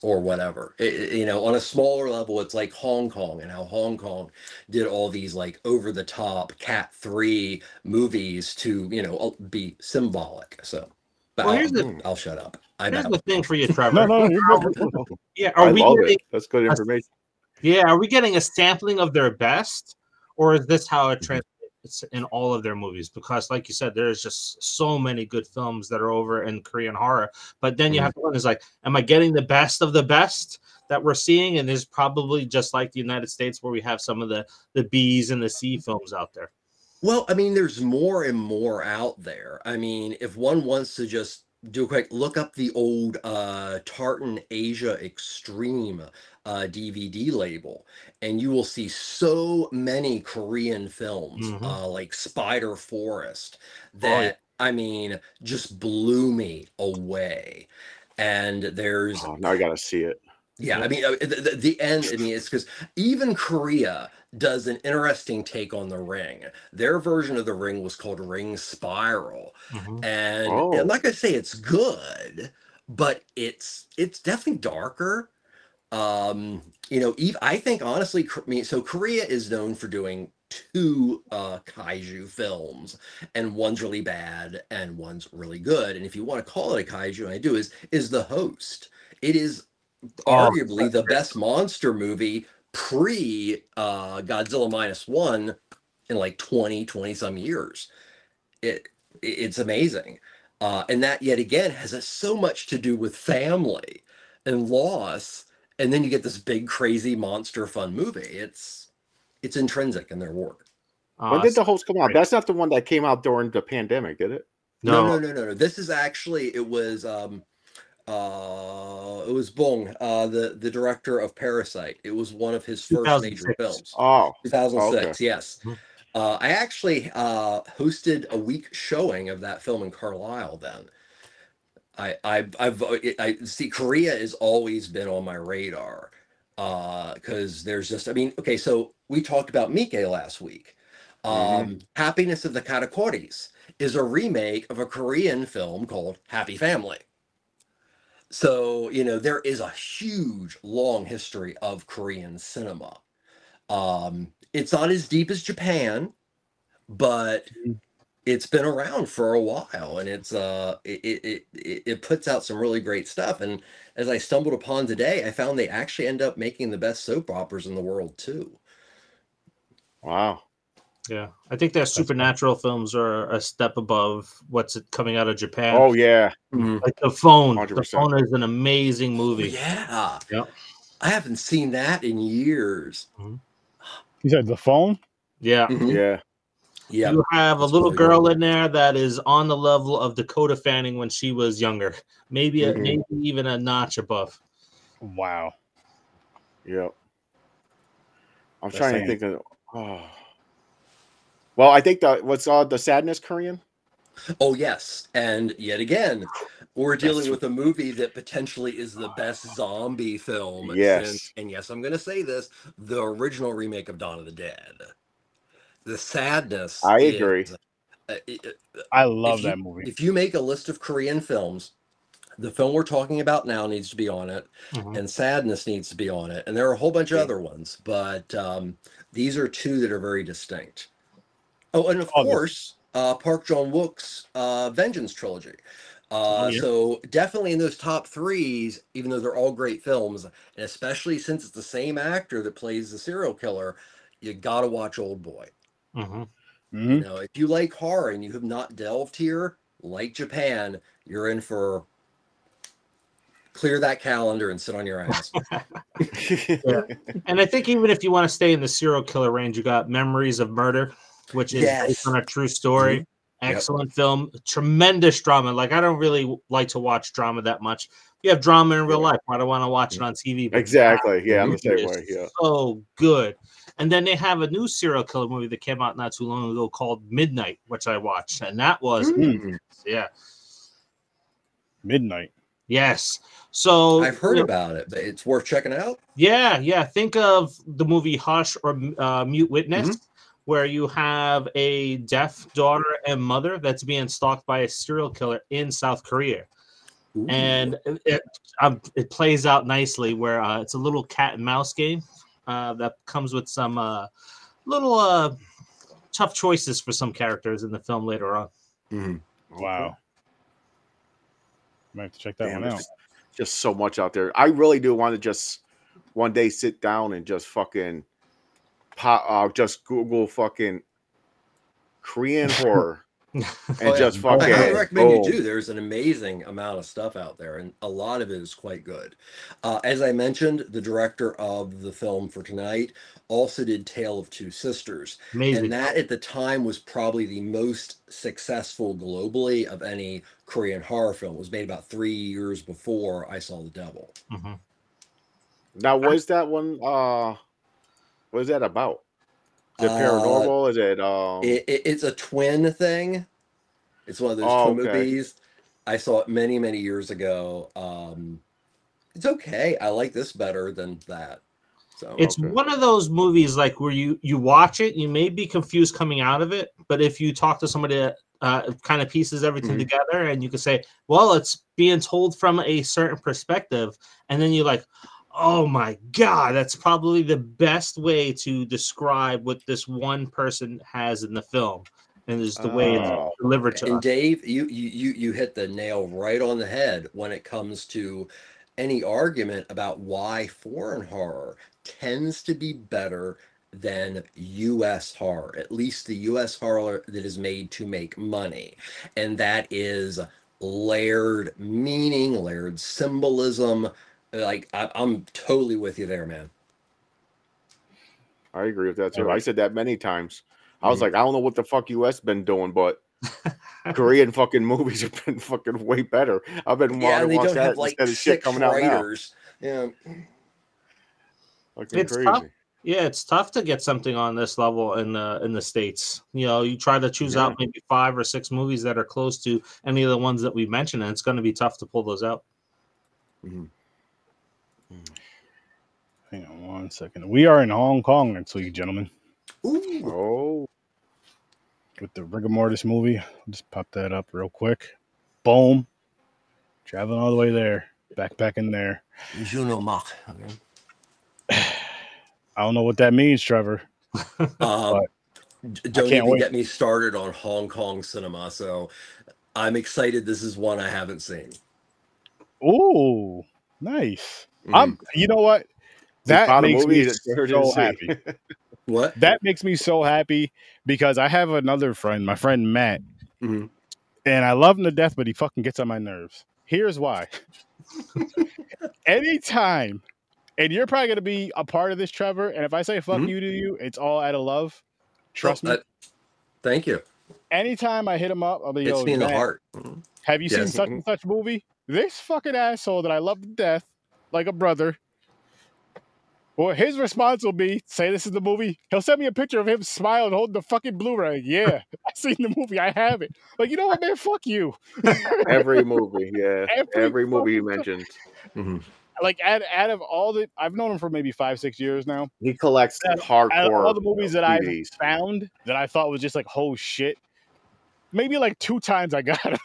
or whatever, it, you know, on a smaller level, it's like Hong Kong and how Hong Kong did all these like over the top cat three movies to, you know, be symbolic. So, but well, I'll, the, I'll shut up. I here's the thing for you, Trevor. no, no, yeah, are I we getting, that's good information. A, yeah, are we getting a sampling of their best, or is this how it translates in all of their movies? Because, like you said, there's just so many good films that are over in Korean horror. But then you mm-hmm. have to wonder, is like, am I getting the best of the best that we're seeing? And there's probably just like the United States where we have some of the, the B's and the C films out there. Well, I mean, there's more and more out there. I mean, if one wants to just do a quick look up the old uh, Tartan Asia Extreme uh, D V D label, and you will see so many Korean films mm-hmm. uh, like Spider Forest that, oh, I mean, just blew me away. And there's... Oh, now I gotta see it. Yeah, I mean, the, the end, I mean, it's because even Korea does an interesting take on The Ring. Their version of The Ring was called Ring Spiral. Mm-hmm. and, oh. and like I say, it's good, but it's it's definitely darker. Um, you know, Eve, I think, honestly, I mean, so Korea is known for doing two uh, kaiju films, and one's really bad and one's really good. And if you want to call it a kaiju, and I do, is, is The Host. It is... arguably oh, the best monster movie pre uh Godzilla minus one in like twenty, twenty some years. It it's amazing. Uh and that yet again has a, so much to do with family and loss, and then you get this big, crazy monster fun movie. It's it's intrinsic in their work. Awesome. When did The Host come out? That's not the one that came out during the pandemic, did it? No, no, no, no, no. no. This is actually, it was um, uh, it was Bong, uh, the, the director of Parasite. It was one of his first major films. Oh, two thousand six, oh, okay. Yes. Uh, I actually uh, hosted a week showing of that film in Carlisle then. I, I, I've, I see Korea has always been on my radar because uh, there's just, I mean, okay, so we talked about Miike last week. Um, mm-hmm. Happiness of the Katakoris is a remake of a Korean film called Happy Family. So, you know, there is a huge, long history of Korean cinema. Um, it's not as deep as Japan, but it's been around for a while, and it's uh, it, it, it puts out some really great stuff. And as I stumbled upon today, I found they actually end up making the best soap operas in the world, too. Wow. Yeah, I think their supernatural cool. films are a step above what's coming out of Japan. Oh, yeah. Mm-hmm. Like The Phone. one hundred percent. The Phone is an amazing movie. Yeah. Yep. I haven't seen that in years. Mm-hmm. You said The Phone? Yeah. Mm-hmm. Yeah. Yeah. You have a little girl in there that is on the level of Dakota Fanning when she was younger. Maybe, mm-hmm. a, maybe even a notch above. Wow. Yep. I'm That's trying to think of... Oh. Well, I think the what's called The Sadness Korean. Oh, yes. And yet again, we're dealing with a movie that potentially is the best zombie film. Yes. Since, and yes, I'm going to say this, the original remake of Dawn of the Dead. The Sadness. I agree. Is, uh, it, uh, I love that you, movie. If you make a list of Korean films, the film we're talking about now needs to be on it, mm-hmm. and Sadness needs to be on it. And there are a whole bunch of yeah. other ones, but um, these are two that are very distinct. Oh, and of oh, course, uh, Park Chan-wook's uh, Vengeance trilogy. Uh, oh, yeah. So definitely in those top threes, even though they're all great films, and especially since it's the same actor that plays the serial killer, you gotta watch Oldboy. Mm-hmm. Mm-hmm. You know, if you like horror and you have not delved here, like Japan, you're in for clear that calendar and sit on your ass. Yeah. And I think even if you want to stay in the serial killer range, you got Memories of Murder, which is yes. based on a true story. Mm-hmm. Excellent yep. film. Tremendous drama. Like, I don't really like to watch drama that much. You have drama in real life. I don't want to watch it on T V. But exactly. God, yeah, I'm the same way. Yeah. So good. And then they have a new serial killer movie that came out not too long ago called Midnight, which I watched. And that was... Mm-hmm. Yeah. Midnight. Yes. So I've heard about it, but it's worth checking out. Yeah, yeah. Think of the movie Hush or uh, Mute Witness. Mm-hmm. Where you have a deaf daughter and mother that's being stalked by a serial killer in South Korea. Ooh. And it, it, um, it plays out nicely where uh, it's a little cat and mouse game uh, that comes with some uh, little uh, tough choices for some characters in the film later on. Mm-hmm. Wow. Might have to check that Damn, one out. Just, just so much out there. I really do want to just one day sit down and just fucking... Pop, uh, just Google fucking Korean horror and oh, just yeah. fucking. I, I recommend oh. you do. There's an amazing amount of stuff out there, and a lot of it is quite good. Uh, as I mentioned, the director of the film for tonight also did Tales of Two Sisters, amazing. And that at the time was probably the most successful globally of any Korean horror film. It was made about three years before I Saw the Devil. Mm-hmm. Now, was that one? Uh... What is that about? Is it paranormal? Uh, is it, um... it, it? It's a twin thing. It's one of those oh, twin okay. movies. I saw it many, many years ago. Um, it's okay. I like this better than that. So it's okay. one of those movies like where you you watch it, you may be confused coming out of it, but if you talk to somebody that uh, kind of pieces everything mm-hmm. together, and you can say, "Well, it's being told from a certain perspective," and then you're like. Oh my God, that's probably the best way to describe what this one person has in the film, and is the oh. way it's delivered to and us. And Dave, you you you hit the nail right on the head when it comes to any argument about why foreign horror tends to be better than U S horror, at least the U S horror that is made to make money, and that is layered meaning, layered symbolism, Like, I, I'm totally with you there, man. I agree with that too. I said that many times. I was like, I don't know what the fuck U S been doing, but Korean fucking movies have been fucking way better. I've been wanting yeah, to watch don't that have, like, instead of shit coming writers. out now. Yeah, fucking it's crazy. Tough. Yeah, it's tough to get something on this level in the in the States. You know, you try to choose yeah. out maybe five or six movies that are close to any of the ones that we mentioned, and it's going to be tough to pull those out. Mm-hmm. Hang on one second. We are in Hong Kong next week, gentlemen. Ooh. Oh. With the Rigor Mortis movie. I'll just pop that up real quick. Boom. Traveling all the way there. Backpack in there. You know, Mark. Okay. I don't know what that means, Trevor. Um, don't even wait. Get me started on Hong Kong cinema. So I'm excited. This is one I haven't seen. Ooh. Nice. Mm. I'm. You know what? That makes me so happy. What? That makes me so happy because I have another friend, my friend Matt, mm-hmm. and I love him to death, but he fucking gets on my nerves. Here's why. Anytime, and you're probably going to be a part of this, Trevor, and if I say fuck mm-hmm. you to you, it's all out of love. Trust well, me. I, thank you. Anytime I hit him up, I'll be like, it's me in the heart. Have you yes. seen such and such movie? This fucking asshole that I love to death, like a brother. Well, his response will be, say this is the movie. He'll send me a picture of him smiling, holding the fucking Blu-ray. Yeah, I've seen the movie. I have it. Like, you know what, man? Fuck you. Every movie, yeah. Every, Every movie you mentioned. Mm-hmm. Like, out, out of all the... I've known him for maybe five, six years now. He collects out, hardcore. Out of all the movies that T Vs. I found that I thought was just like, oh, shit. Maybe like two times I got him.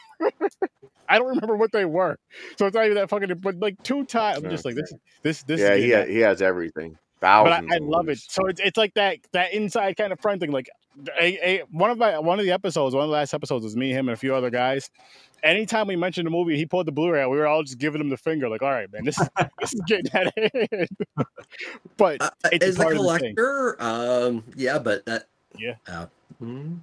I don't remember what they were, so it's not even that fucking. But like two times, I'm just like this, this, this. Yeah, he has, he has everything. Thousands. But I, I love it. So it's it's like that that inside kind of friend thing. Like a, a, one of my one of the episodes, one of the last episodes was me, him, and a few other guys. Anytime we mentioned the movie, he pulled the Blu-ray out. We were all just giving him the finger, like, "All right, man, this is, this is getting out of hand." But uh, it's as a, part a collector, of the thing. um, yeah, but that, yeah. Uh, hmm.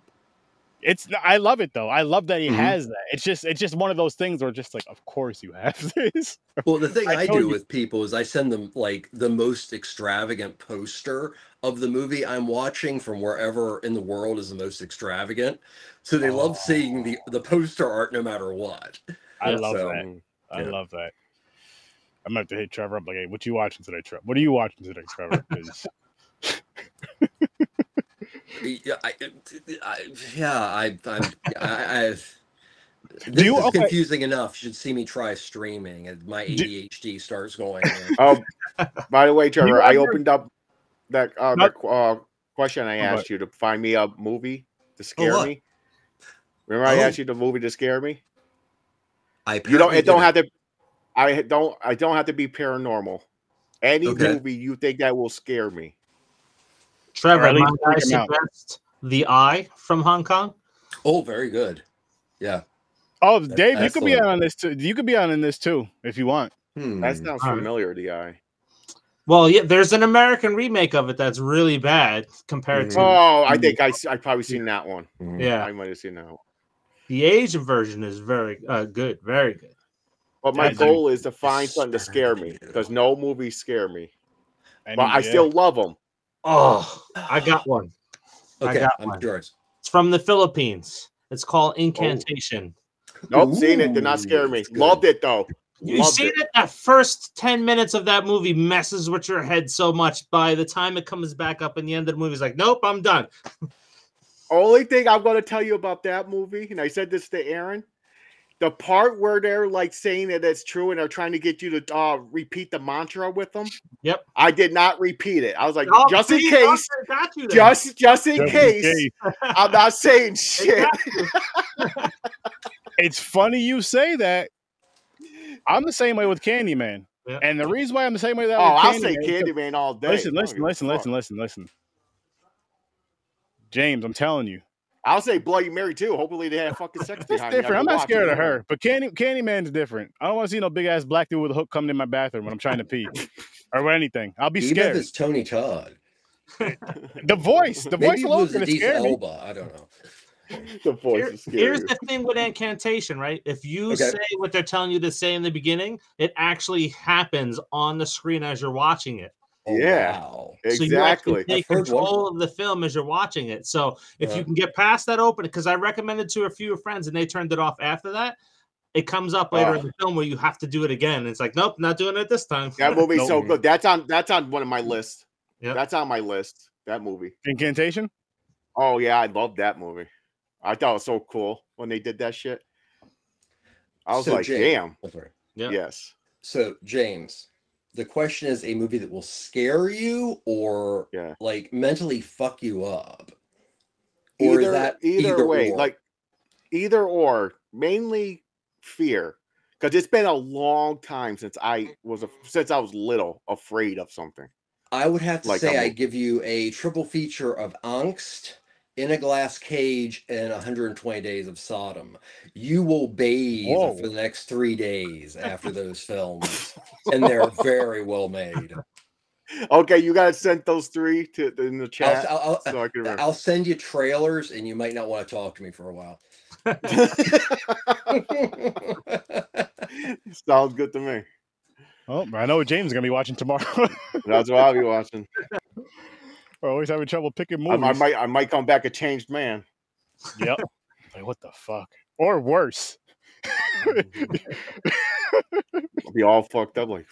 It's I love it though. I love that he mm-hmm. has that. It's just it's just one of those things where just like, of course you have this. Well, the thing I, I do you. with people is I send them like the most extravagant poster of the movie I'm watching from wherever in the world is the most extravagant. So they oh. love seeing the, the poster art no matter what. I love so, that. I yeah. love that. I'm gonna have to hit Trevor up like, hey, what you watching today, Trevor? What are you watching today, Trevor? Yeah, I, I, yeah, I, I, I, I this Do you, is okay. confusing enough. You should see me try streaming, and my A D H D Do, starts going. Oh, um, by the way, Trevor, I opened up that uh, nope. the, uh, question I asked oh, you to find me a movie to scare oh, me. Remember, I oh. asked you the movie to scare me. I you don't. It didn't. don't have to. I don't. I don't have to be paranormal. Any okay. movie you think that will scare me. Trevor, right, I suggest The Eye from Hong Kong. Oh, very good. Yeah. Oh, Dave, That's you excellent. could be on this too. You could be on in this too if you want. Hmm. That sounds familiar, right. The Eye. Well, yeah, there's an American remake of it that's really bad compared mm-hmm. to. Oh, I think I I probably seen that one. Mm-hmm. Yeah, I might have seen that one. The Asian version is very uh, good, very good. But my that's goal like, is to find something to scare me because no movies scare me, and but yeah. I still love them. Oh, I got one. Okay, I got I'm one. Curious. It's from the Philippines. It's called Incantation. Oh. Nope, seen it. Did not scare me. Loved it, though. You see that that first ten minutes of that movie messes with your head so much. By the time it comes back up in the end of the movie, it's like, nope, I'm done. Only thing I'm going to tell you about that movie, and I said this to Aaron, the part where they're like saying that it's true and they're trying to get you to uh, repeat the mantra with them. Yep. I did not repeat it. I was like, oh, just, in case, just, just in just case, just in case, I'm not saying shit. It's funny you say that. I'm the same way with Candyman. Yep. And the reason why I'm the same way that oh, I'll say Candyman all day. Listen, listen, no, listen, listen, listen, listen. James, I'm telling you. I'll say Bloody Mary too. Hopefully they have fucking sex behind me. Different. I'm not scared of her, but Candy Candyman's different. I don't want to see no big ass black dude with a hook coming in my bathroom when I'm trying to pee or anything. I'll be Even scared. If it's Tony Todd. The voice, the voice alone is gonna scare me. Elba. I don't know. The voice Here, is scary. Here's the thing with incantation, right? If you okay. say what they're telling you to say in the beginning, it actually happens on the screen as you're watching it. Yeah, wow. exactly. So you actually take control of the film as you're watching it. So if yeah. you can get past that opening, because I recommended to a few friends and they turned it off after that. It comes up later uh, in the film where you have to do it again. It's like, nope, not doing it this time. That movie's nope. so good. That's on that's on one of my lists. Yep. That's on my list. That movie. Incantation? Oh yeah, I loved that movie. I thought it was so cool when they did that shit. I was so like, James, damn. Yeah. Yes. So James, the question is a movie that will scare you or yeah. like mentally fuck you up. Or either, that either, either way, or? like either or mainly fear, because it's been a long time since I was a, since I was little afraid of something. I would have to like say I'm, I give you a triple feature of Angst, In a Glass Cage, and one hundred twenty days of Sodom. You will bathe whoa. for the next three days after those films, and they're very well made. Okay, you gotta send those three to in the chat. I'll, I'll, so I can remember. I'll send you trailers, and you might not want to talk to me for a while. Sounds good to me. Oh, I know what James is gonna be watching tomorrow. That's what I'll be watching. We're always having trouble picking movies. I, I might, I might come back a changed man. Yep. Like, what the fuck? Or worse. I'll be all fucked up. Like,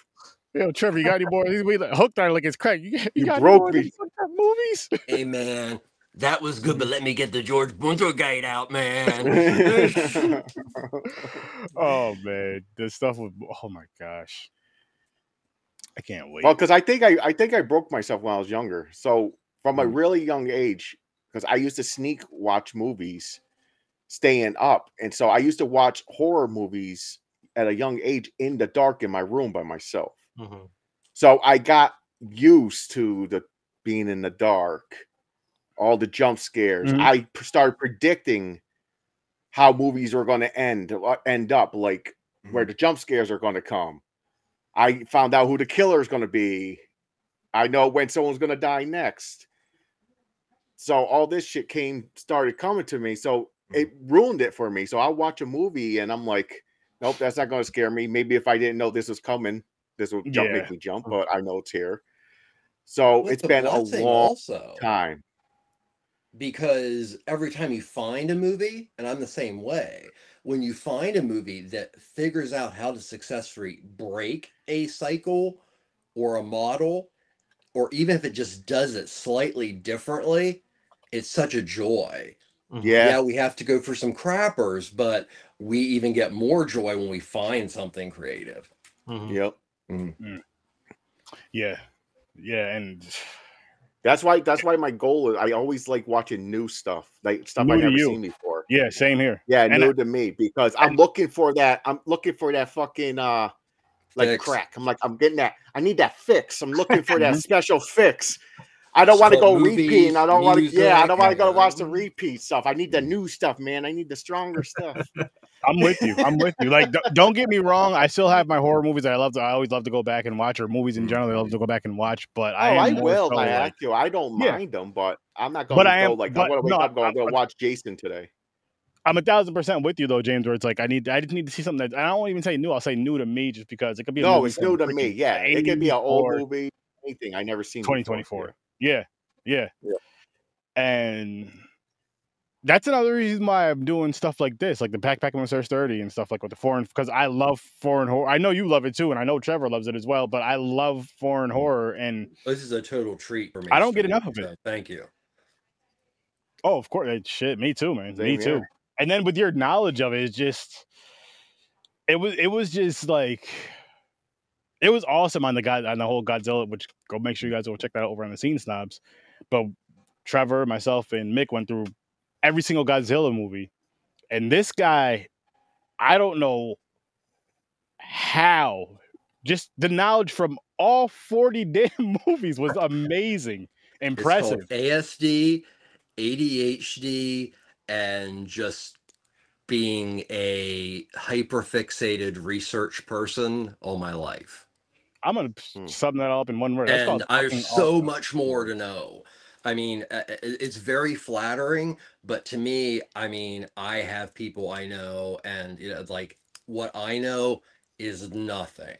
yo, Trevor, you got any more? We like, hooked on like it's crack. You, you, you got broke any more me. Movies? Hey man. That was good, but let me get the George Buntergate out, man. Oh man, this stuff was. Oh my gosh, I can't wait. Well, because I think I, I think I broke myself when I was younger. So from a really young age, because I used to sneak watch movies, staying up, and so I used to watch horror movies at a young age in the dark in my room by myself. Mm-hmm. So I got used to the being in the dark. All the jump scares. Mm-hmm. I started predicting how movies are going to end end up, like mm-hmm. where the jump scares are going to come. I found out who the killer is going to be. I know when someone's going to die next. So all this shit came started coming to me. So mm-hmm. it ruined it for me. So I'll watch a movie and I'm like, nope, that's not going to scare me. Maybe if I didn't know this was coming, this would jump, yeah. make me jump, but I know it's here. So With it's been a long also. time. Because every time you find a movie, and I'm the same way, when you find a movie that figures out how to successfully break a cycle or a model, or even if it just does it slightly differently, it's such a joy. Yeah, yeah, we have to go for some crappers, but we even get more joy when we find something creative. Mm-hmm. Yep. Mm-hmm. Yeah. Yeah, and... That's why. That's why my goal is. I always like watching new stuff, like stuff I've never seen before. Yeah, same here. Yeah, and new I, to me because I'm looking for that. I'm looking for that fucking uh, like fix. crack. I'm like, I'm getting that. I need that fix. I'm looking for that special fix. I don't want to go movies, repeat. And I don't want to. Yeah, I don't want to go watch the repeat stuff. I need the new stuff, man. I need the stronger stuff. I'm with you. I'm with you. Like, don't get me wrong. I still have my horror movies that I love to. I always love to go back and watch, or movies in general. I love to go back and watch. But oh, I, I will. So, I like, I don't mind yeah. them, but I'm not going but to I am, go like but, I want to wake no, up going to watch Jason today. I'm a thousand percent with you though, James. Where it's like I need, I just need to see something that I don't even say new. I'll say new to me, just because it could be a no. It's new to me. Yeah, it could be an old movie, anything I never seen. twenty twenty-four. Yeah, yeah, yeah, and. That's another reason why I'm doing stuff like this, like the Backpacking with Search thirty and stuff like with the foreign, because I love foreign horror. I know you love it too, and I know Trevor loves it as well, but I love foreign horror. And this is a total treat for me. I don't get enough of it. Thank you. Oh, of course. Shit, me too, man. Same me here. too. And then with your knowledge of it, it's just, it was, it was just like, it was awesome on the God, on the whole Godzilla, which go make sure you guys go check that out over on the Scene Snobs. But Trevor, myself, and Mick went through every single Godzilla movie. And this guy, I don't know how, just the knowledge from all forty damn movies was amazing. Impressive. A S D, A D H D, and just being a hyper-fixated research person all my life. I'm going to sum that up in one word. And there's so much more to know. I mean, it's very flattering, but to me, I mean, I have people I know, and you know, like what I know is nothing.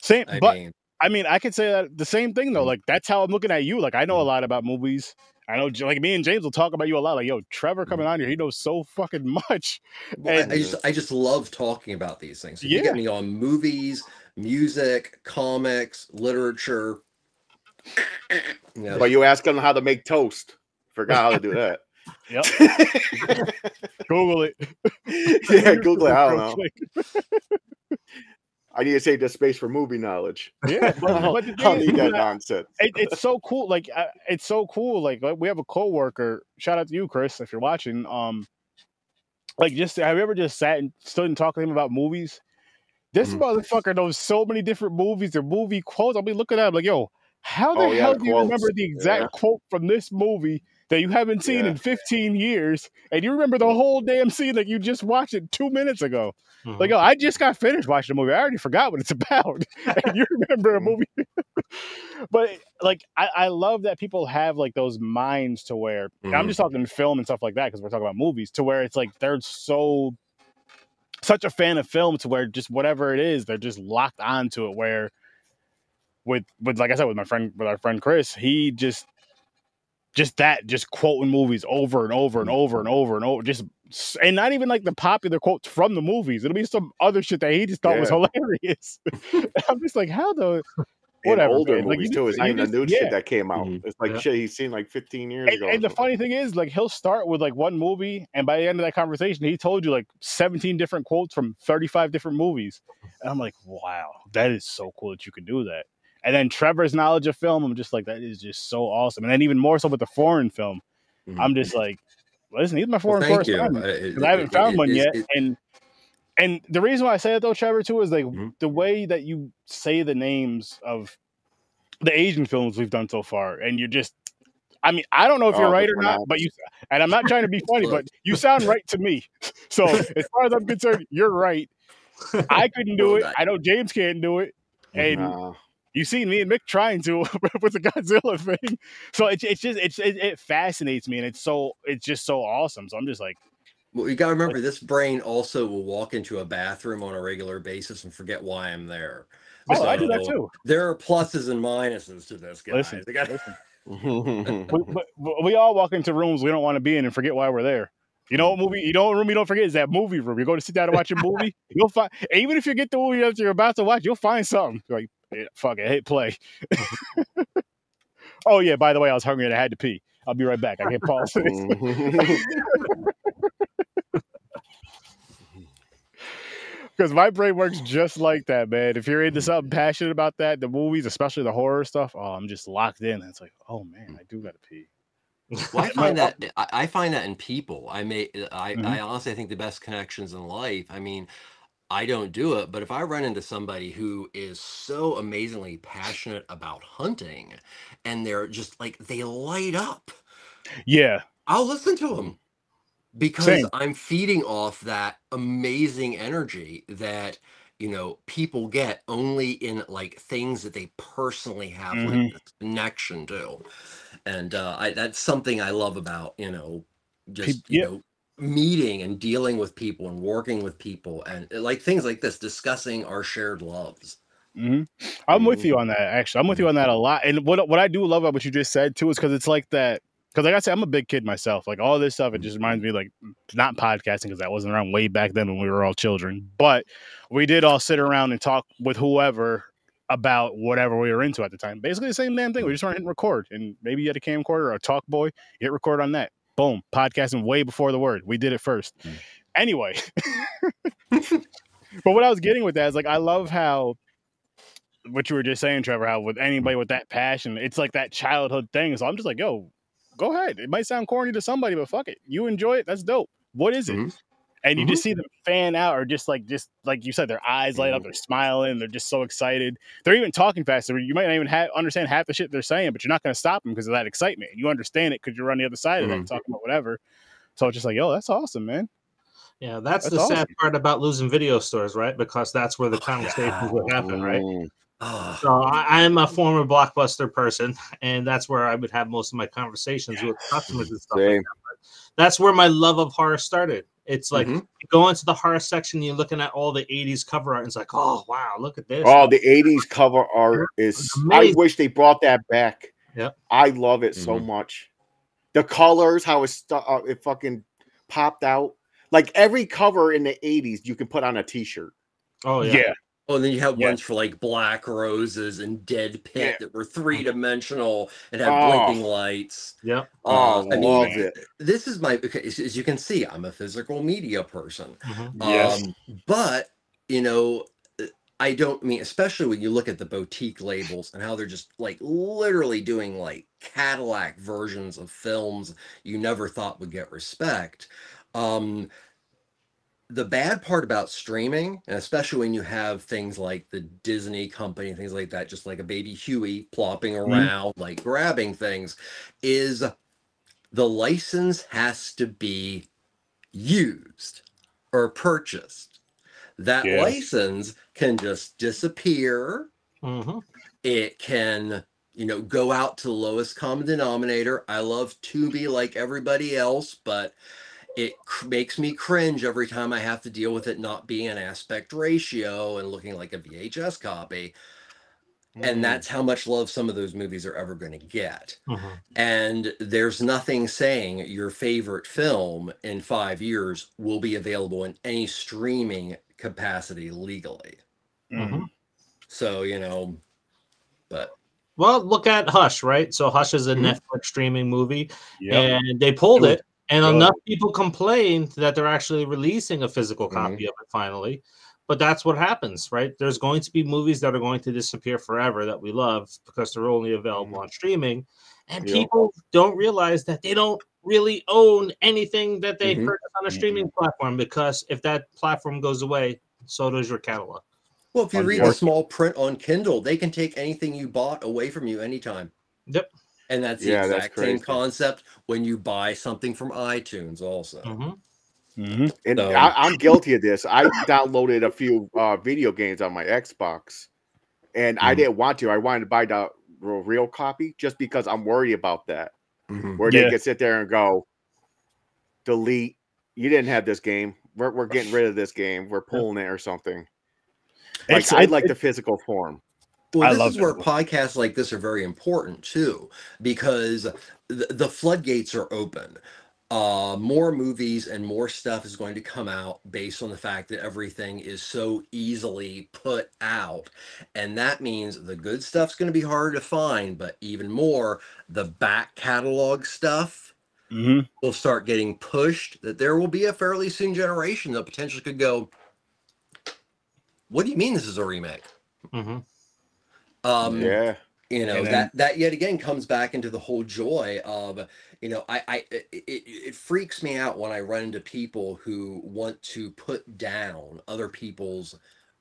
Same, I but mean, I mean, I could say that the same thing though. Like that's how I'm looking at you. Like I know a lot about movies. I know, like me and James will talk about you a lot. Like, yo, Trevor coming on here, he knows so fucking much. And I, I just, I just love talking about these things. If yeah. you get me on movies, music, comics, literature. You know. But you ask them how to make toast. Forgot how to do that. Yep. Google it. Yeah, Google it. I don't know. I need to save the space for movie knowledge. Yeah, but, but the thing I'll is, need that nonsense. It, it's so cool. Like uh, it's so cool. Like, like we have a coworker. Shout out to you, Chris, if you're watching. Um, like just have you ever just sat and stood and talked to him about movies? This mm. motherfucker knows so many different movies or movie quotes. I'll be looking at him like, yo, how the oh, yeah, hell do you quotes. remember the exact yeah. quote from this movie that you haven't seen yeah. in fifteen years, and you remember the whole damn scene that you just watched it two minutes ago? Mm-hmm. Like, oh, I just got finished watching the movie. I already forgot what it's about. And you remember a movie. But, like, I, I love that people have, like, those minds to where, mm-hmm. I'm just talking film and stuff like that because we're talking about movies, to where it's like they're so, such a fan of film to where just whatever it is, they're just locked onto it, where with, with like I said, with my friend, with our friend Chris, he just, Just that, just quoting movies over and over and over and over and over. Just and not even like the popular quotes from the movies. It'll be some other shit that he just thought yeah. was hilarious. I'm just like, how the whatever. In older man. movies like, too. It's not even the new yeah. shit that came out. Mm-hmm. It's like yeah. shit he's seen like fifteen years and, ago. And the funny thing is, like he'll start with like one movie, and by the end of that conversation, he told you like seventeen different quotes from thirty-five different movies. And I'm like, wow, that is so cool that you can do that. And then Trevor's knowledge of film, I'm just like, that is just so awesome. And then even more so with the foreign film, mm-hmm. I'm just like, listen, he's my foreign well, correspondent. Because I haven't it, found it, one it, yet. It, and and the reason why I say that though, Trevor, too, is like mm-hmm. the way that you say the names of the Asian films we've done so far. And you're just, I mean, I don't know if you're oh, right or not, not, but you, and I'm not trying to be funny, but you sound right to me. So as far as I'm concerned, you're right. I couldn't do it. I know James can't do it. And nah. You've seen me and Mick trying to with the Godzilla thing, so it, it's just it's, it, it fascinates me, and it's so it's just so awesome. So I'm just like, well, you gotta remember, this brain also will walk into a bathroom on a regular basis and forget why I'm there. Oh, so I do that too. There are pluses and minuses to this, guys. Listen, they gotta... listen. we, we, we all walk into rooms we don't want to be in and forget why we're there. You know what movie? You know what room you don't forget is that movie room. You go to sit down and watch a movie. You'll find, even if you get the movie that you're about to watch, you'll find something. You're like, yeah, fuck it, hit play. Oh yeah, by the way, I was hungry and I had to pee. I'll be right back. I can't pause this because my brain works just like that, man. If you're into something passionate about that, the movies, especially the horror stuff, oh, I'm just locked in. It's like, oh man, I do gotta pee. Well, I find that I find that in people. I may I, mm-hmm. I honestly think the best connections in life. I mean, I don't do it, but if I run into somebody who is so amazingly passionate about hunting, and they're just like they light up, yeah, I'll listen to them because Same. I'm feeding off that amazing energy that you know people get only in like things that they personally have mm-hmm. like a connection to. And uh, I, that's something I love about, you know, just, you yep. know, meeting and dealing with people and working with people and like things like this, discussing our shared loves. Mm-hmm. I'm with you on that. Actually, I'm with you on that a lot. And what what I do love about what you just said, too, is because it's like that. Because like I said, I'm a big kid myself. Like all this stuff, it just reminds me like not podcasting because that wasn't around way back then when we were all children. But we did all sit around and talk with whoever about whatever we were into at the time. Basically the same damn thing. We just weren't hitting record. And maybe you had a camcorder or a talk boy, you hit record on that. Boom. Podcasting way before the word. We did it first. Mm. Anyway. But what I was getting with that is like, I love how, what you were just saying, Trevor, how with anybody with that passion, it's like that childhood thing. So I'm just like, yo, go ahead. It might sound corny to somebody, but fuck it. You enjoy it. That's dope. What is it? Mm-hmm. And you mm-hmm. just see them fan out or just like, just like you said, their eyes light up, they're smiling, they're just so excited. They're even talking faster. You might not even have, understand half the shit they're saying, but you're not going to stop them because of that excitement. You understand it because you're on the other side mm-hmm. of them talking about whatever. So it's just like, yo, that's awesome, man. Yeah, that's, that's the awesome. sad part about losing video stores, right? Because that's where the conversations oh, yeah. would happen, right? Oh. So I am a former Blockbuster person, and that's where I would have most of my conversations yeah. with customers and stuff Same. Like that. That's where my love of horror started. It's like mm-hmm. you go into the horror section, you're looking at all the eighties cover art, and it's like, oh wow, look at this. Oh, the eighties cover art is amazing. I wish they brought that back. Yeah, I love it mm-hmm. so much. The colors, how it uh, it fucking popped out. Like every cover in the eighties, you can put on a t-shirt. Oh yeah. yeah. Oh, and then you have yeah. ones for like Black Roses and Dead Pit yeah. that were three dimensional and had oh. blinking lights. Yeah, oh, um, I love mean, it. This is my okay, as you can see, I'm a physical media person. Mm-hmm. um, yes, but you know, I don't I mean, especially when you look at the boutique labels and how they're just like literally doing like Cadillac versions of films you never thought would get respect. Um, The bad part about streaming, and especially when you have things like the Disney company and things like that, just like a baby Huey plopping around, mm-hmm. like grabbing things, is the license has to be used or purchased. That yeah. license can just disappear. Mm-hmm. It can... you know, go out to the lowest common denominator. I love Tubi like everybody else, but it makes me cringe every time I have to deal with it not being an aspect ratio and looking like a V H S copy. Mm-hmm. And that's how much love some of those movies are ever going to get. Mm-hmm. And there's nothing saying your favorite film in five years will be available in any streaming capacity legally. Mm-hmm. So, you know, but... Well, look at Hush, right? So Hush is a mm-hmm. Netflix streaming movie, yep. and they pulled it, and Good. enough people complained that they're actually releasing a physical copy mm-hmm. of it finally. But that's what happens, right? There's going to be movies that are going to disappear forever that we love because they're only available mm-hmm. on streaming, and yep. people don't realize that they don't really own anything that they mm-hmm. purchase on a streaming mm-hmm. platform, because if that platform goes away, so does your catalog. Well, if you read a small print on Kindle, they can take anything you bought away from you anytime. Yep. And that's the yeah, exact that's same concept when you buy something from iTunes also. Mm-hmm. Mm-hmm. And so. I, I'm guilty of this. I downloaded a few uh, video games on my Xbox, and mm-hmm. I didn't want to. I wanted to buy the real copy just because I'm worried about that. Mm-hmm. Where yeah. they can sit there and go, delete. You didn't have this game. We're, we're getting rid of this game. We're pulling it or something. Like, I like the physical form. Well, this is where podcasts like this are very important, too, because the, the floodgates are open. Uh, more movies and more stuff is going to come out based on the fact that everything is so easily put out. And that means the good stuff's going to be hard to find, but even more, the back catalog stuff mm-hmm. will start getting pushed, that there will be a fairly soon generation that potentially could go, what do you mean this is a remake? Mm-hmm. um, yeah. You know, then, that, that yet again comes back into the whole joy of, you know, I, I it, it freaks me out when I run into people who want to put down other people's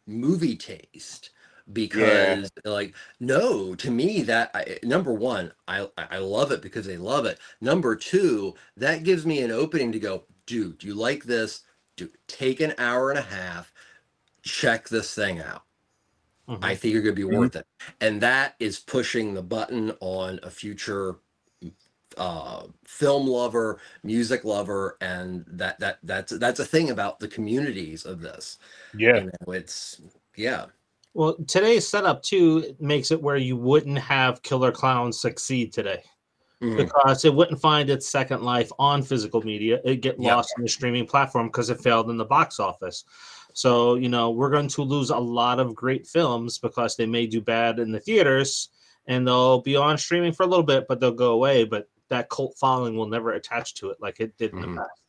movie taste because yeah. like, no, to me that, I, number one, I, I love it because they love it. Number two, that gives me an opening to go, dude, you like this? Dude, take an hour and a half. Check this thing out. Mm-hmm. I think you're gonna be mm-hmm. worth it. And that is pushing the button on a future uh film lover, music lover, and that that that's that's a thing about the communities of this. Yeah. You know, it's yeah. Well, today's setup too makes it where you wouldn't have Killer Clown succeed today. Mm-hmm. Because it wouldn't find its second life on physical media. It'd get lost yep. in the streaming platform because it failed in the box office. So, you know, we're going to lose a lot of great films because they may do bad in the theaters and they'll be on streaming for a little bit, but they'll go away. But that cult following will never attach to it like it did in mm-hmm. the past.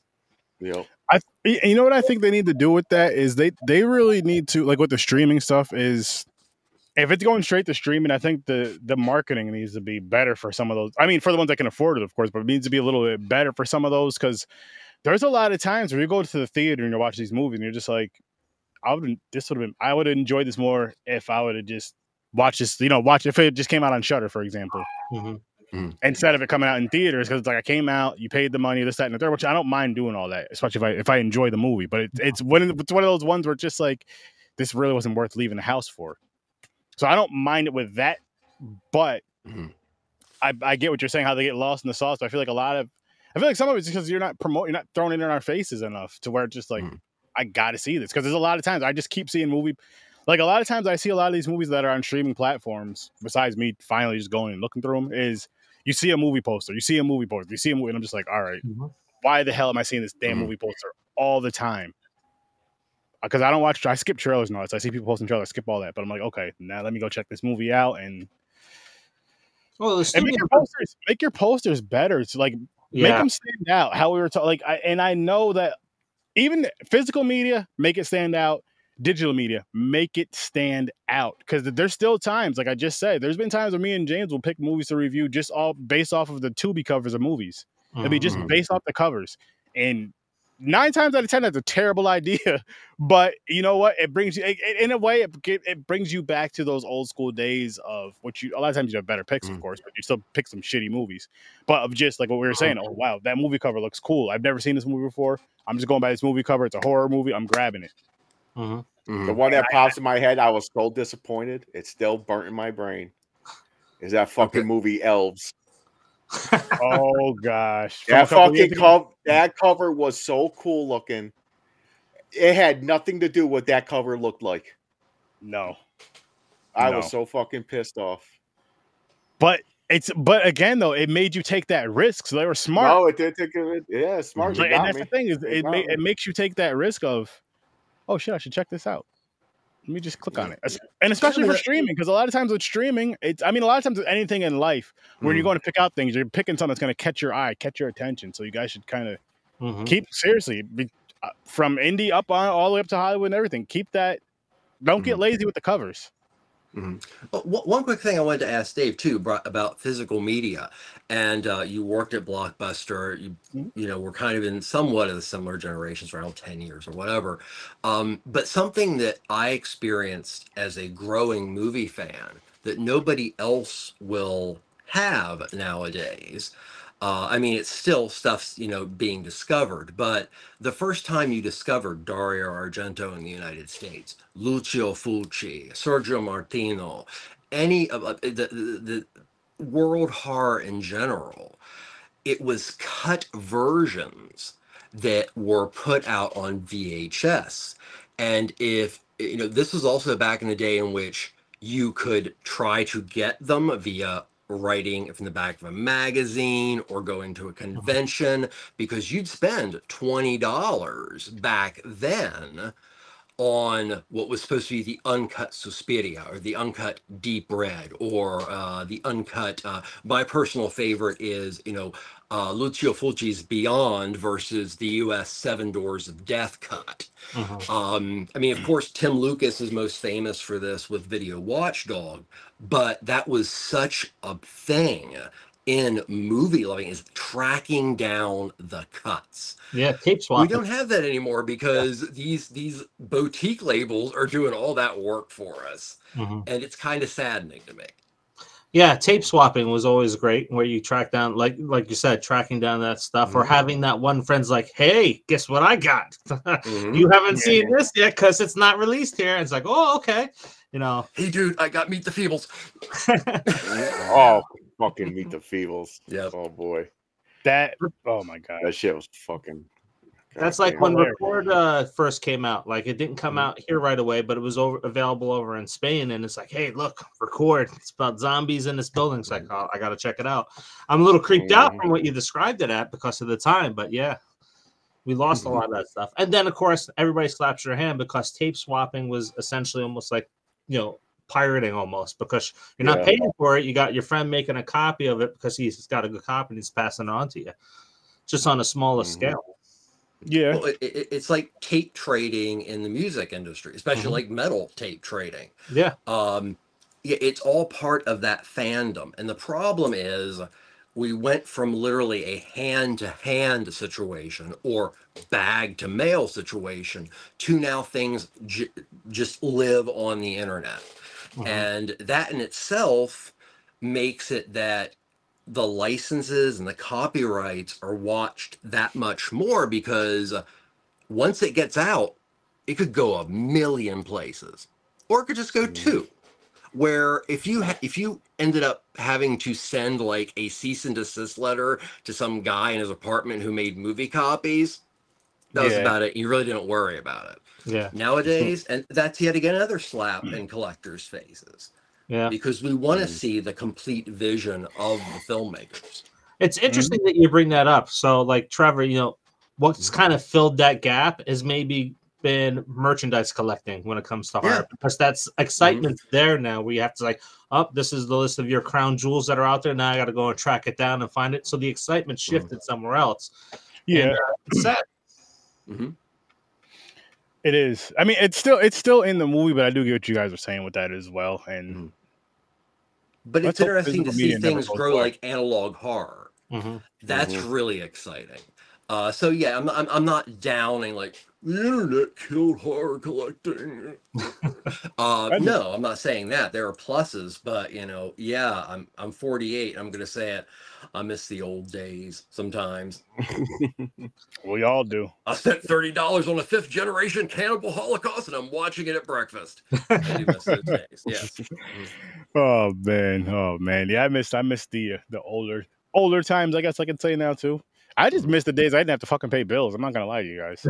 Yeah. I, you know what I think they need to do with that is they, they really need to, like with the streaming stuff is, if it's going straight to streaming, I think the, the marketing needs to be better for some of those. I mean, for the ones that can afford it, of course, but it needs to be a little bit better for some of those because there's a lot of times where you go to the theater and you watch these movies and you're just like, I would this would have been I would have enjoyed this more if I would have just watched this, you know, watch if it just came out on Shudder, for example, mm-hmm. mm. instead of it coming out in theaters, because it's like I came out, you paid the money, this, that, and the third, which I don't mind doing all that, especially if I if I enjoy the movie. But it, it's one of the, it's one of those ones where it's just like this really wasn't worth leaving the house for. So I don't mind it with that, but mm-hmm. I, I get what you're saying, how they get lost in the sauce. But I feel like a lot of, I feel like some of it's because you're not promoting, you're not throwing it in our faces enough to where it's just like, mm-hmm. I got to see this. Because there's a lot of times I just keep seeing movie, like a lot of times I see a lot of these movies that are on streaming platforms, besides me finally just going and looking through them, is you see a movie poster, you see a movie poster, you see a movie, and I'm just like, all right, mm-hmm. why the hell am I seeing this damn mm-hmm. movie poster all the time? Because I don't watch, I skip trailers and all that. So I see people posting trailers, I skip all that. But I'm like, okay, now let me go check this movie out and, well, and make, your posters, make your posters better. It's like, yeah. make them stand out. How we were talking, like, I, and I know that even physical media, make it stand out. Digital media, make it stand out. Because there's still times, like I just said, there's been times where me and James will pick movies to review just all based off of the Tubi covers of movies. Mm-hmm. It'll be just based off the covers. And nine times out of ten, that's a terrible idea. But you know what? It brings you, it, it, in a way, it, it brings you back to those old school days of what you, a lot of times you have better picks, mm-hmm. of course, but you still pick some shitty movies. But of just like what we were saying, oh, wow, that movie cover looks cool. I've never seen this movie before. I'm just going by this movie cover. It's a horror movie. I'm grabbing it. Mm-hmm. Mm-hmm. The one that pops in my head, I was so disappointed. It's still burnt in my brain. Is that fucking okay. movie Elves. Oh gosh, that fucking cover, that cover was so cool looking. It had nothing to do with what that cover looked like. No, I no. was so fucking pissed off. But it's but again though, it made you take that risk. So they were smart. No, it did take it. Yeah, smart. But, and that's me. The thing is, it it, ma- it makes you take that risk of, oh shit, I should check this out. Let me just click yeah. on it. And especially for streaming, because a lot of times with streaming, it's, I mean, a lot of times with anything in life, when mm. you're going to pick out things, you're picking something that's going to catch your eye, catch your attention. So you guys should kind of mm-hmm. keep, seriously, be, uh, from indie up on all the way up to Hollywood and everything, keep that, don't mm-hmm. get lazy with the covers. Mm-hmm. Well, one quick thing I wanted to ask Dave too about physical media, and uh, you worked at Blockbuster. You, you know, we're kind of in somewhat of the similar generations, around ten years or whatever. Um, but something that I experienced as a growing movie fan that nobody else will have nowadays. Uh, I mean, it's still stuff's, you know, being discovered, but the first time you discovered Dario Argento in the United States, Lucio Fulci, Sergio Martino, any of uh, the, the, the world horror in general, it was cut versions that were put out on V H S. And if, you know, this was also back in the day in which you could try to get them via writing from the back of a magazine or going to a convention, because you'd spend twenty dollars back then on what was supposed to be the uncut Suspiria or the uncut Deep Red or uh, the uncut, uh, my personal favorite is, you know, uh, Lucio Fulci's Beyond versus the U S Seven Doors of Death cut. Mm-hmm. Um, I mean, of course, Tim Lucas is most famous for this with Video Watchdog, but that was such a thing in movie loving, is tracking down the cuts. Yeah, tape swap. We don't have that anymore because yeah. these these boutique labels are doing all that work for us, mm-hmm. and it's kind of saddening to me. Yeah, tape swapping was always great, where you track down, like like you said, tracking down that stuff, mm-hmm. or having that one friend's like, "Hey, guess what I got? mm-hmm. You haven't yeah, seen yeah. this yet because it's not released here." And it's like, "Oh, okay," you know. Hey, dude, I got Meet the Feebles. Oh. Fucking Meet the Feebles. Yeah. Oh boy. That. Oh my god. That shit was fucking. God, that's like when hilarious. Record uh, first came out. Like it didn't come mm-hmm. out here right away, but it was over, available over in Spain. And it's like, hey, look, Record. It's about zombies in this building. It's like, oh, I gotta check it out. I'm a little creeped mm-hmm. out from what you described it at because of the time, but yeah, we lost mm-hmm. a lot of that stuff. And then of course everybody slaps your hand because tape swapping was essentially almost like, you know, pirating almost, because you're not yeah. paying for it. You got your friend making a copy of it because he's got a good copy and he's passing it on to you, just on a smaller mm-hmm. scale. Yeah, well, it, it, it's like tape trading in the music industry, especially mm-hmm. like metal tape trading. Yeah, um, it's all part of that fandom, and the problem is we went from literally a hand-to-hand situation or bag-to-mail situation to now things j- just live on the internet. Mm-hmm. And that in itself makes it that the licenses and the copyrights are watched that much more, because once it gets out, it could go a million places, or it could just go mm-hmm. two, where if you ha if you ended up having to send like a cease and desist letter to some guy in his apartment who made movie copies, that yeah. was about it. You really didn't worry about it. Yeah. Nowadays, and that's yet again another slap in collectors' faces. Yeah. Because we want to mm. see the complete vision of the filmmakers. It's interesting mm. that you bring that up. So, like Trevor, you know, what's kind of filled that gap is maybe been merchandise collecting when it comes to yeah. art, because that's excitement mm-hmm. there now. We have to like, oh, this is the list of your crown jewels that are out there. Now I got to go and track it down and find it. So the excitement shifted mm-hmm. somewhere else. Yeah, and, uh, it's sad. Mm-hmm. It is. I mean, it's still it's still in the movie, but I do get what you guys are saying with that as well. And mm-hmm. but it's interesting to see things grow far. Like analog horror. Mm-hmm. That's mm-hmm. really exciting. Uh, so yeah, I'm I'm I'm not downing like. The internet killed horror collecting. uh, no, I'm not saying that. There are pluses, but you know, yeah, I'm I'm forty-eight. I'm gonna say it. I miss the old days sometimes. We all do. I spent thirty dollars on a fifth generation cannibal holocaust, and I'm watching it at breakfast. I do miss those days. Yes. Oh man, oh man, yeah, I missed I missed the uh, the older older times. I guess I can say now too. I just miss the days I didn't have to fucking pay bills. I'm not gonna lie to you guys.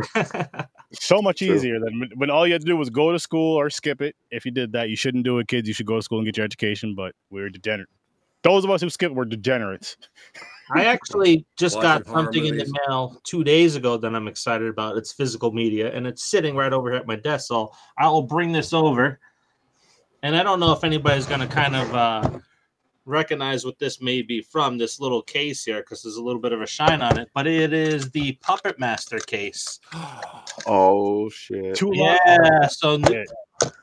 So much True. Easier than when all you had to do was go to school or skip it. If you did that, you shouldn't do it, kids. You should go to school and get your education. But we were degenerate. Those of us who skipped were degenerates. I actually just got something in the mail two days ago that I'm excited about. It's physical media, and it's sitting right over here at my desk. So I will bring this over, and I don't know if anybody's gonna kind of. Uh, recognize what this may be from, this little case here, because there's a little bit of a shine on it, but it is the Puppet Master case. Oh shit. Too yeah long. So new,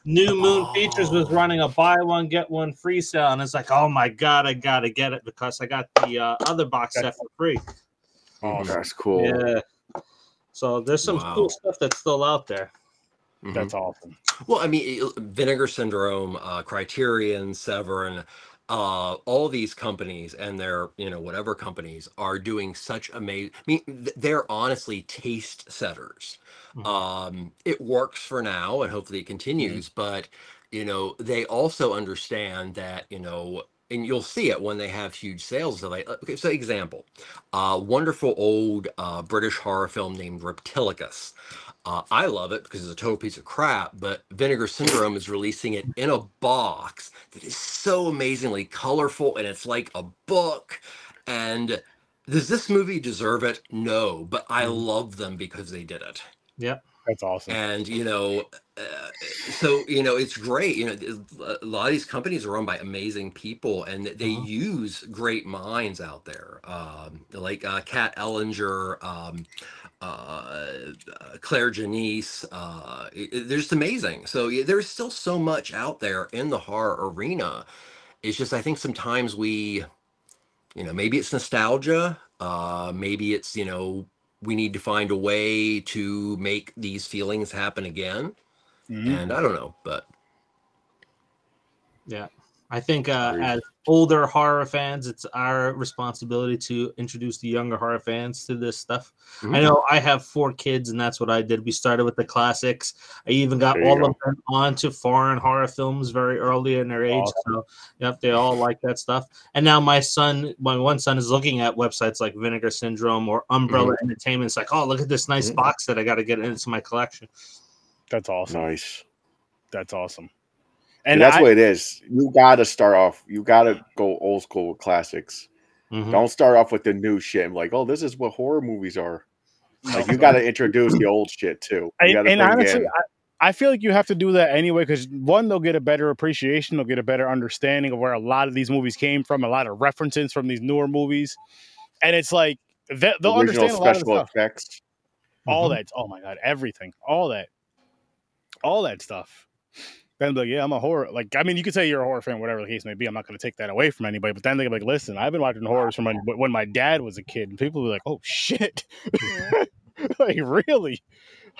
new moon oh. features was running a buy one get one free sale, and it's like, oh my god, I gotta get it because I got the uh, other box set for free. Oh, that's cool. Yeah, so there's some wow. cool stuff that's still out there. Mm-hmm. That's awesome. Well, I mean, Vinegar Syndrome, uh Criterion, Severn, uh all these companies and their, you know, whatever companies are doing such amazing. I mean, th they're honestly taste setters. Mm-hmm. Um it works for now and hopefully it continues. Mm-hmm. But you know, they also understand that, you know, and you'll see it when they have huge sales. They're like, okay, so example, uh wonderful old uh British horror film named Reptilicus. Uh, I love it because it's a total piece of crap, but Vinegar Syndrome is releasing it in a box that is so amazingly colorful, and it's like a book. And does this movie deserve it? No, but I love them because they did it. Yep. That's awesome. And, you know, uh, so, you know, it's great. You know, a lot of these companies are run by amazing people, and they uh-huh. use great minds out there. Um, like uh, Kat Ellinger, um, uh, Claire Janice. Uh, they're just amazing. So yeah, there's still so much out there in the horror arena. It's just, I think sometimes we, you know, maybe it's nostalgia. Uh, maybe it's, you know, we need to find a way to make these feelings happen again. Mm-hmm. And I don't know, but yeah, I think uh, as older horror fans, it's our responsibility to introduce the younger horror fans to this stuff. Mm-hmm. I know I have four kids, and that's what I did. We started with the classics. I even got all go. of them onto foreign horror films very early in their age. Awesome. So yep, they all like that stuff. And now my son, my one son, is looking at websites like Vinegar Syndrome or Umbrella mm-hmm. Entertainment. It's like, oh, look at this nice mm-hmm. box that I got to get into my collection. That's awesome. Nice. That's awesome. And that's I, what it is. You gotta start off. You gotta go old school with classics. Mm-hmm. Don't start off with the new shit. I'm like, oh, this is what horror movies are. Like, you gotta introduce the old shit too. You and, and honestly, I, I feel like you have to do that anyway, because one, they'll get a better appreciation, they'll get a better understanding of where a lot of these movies came from, a lot of references from these newer movies, and it's like they, they'll Original understand a lot special of the stuff. Effects, all mm-hmm. that. Oh my god, everything, all that, all that stuff. Then be like, yeah, I'm a horror. Like, I mean, you could say you're a horror fan, whatever the case may be. I'm not going to take that away from anybody. But then they're like, listen, I've been watching horrors from my, when my dad was a kid, and people were like, oh shit, yeah. Like really,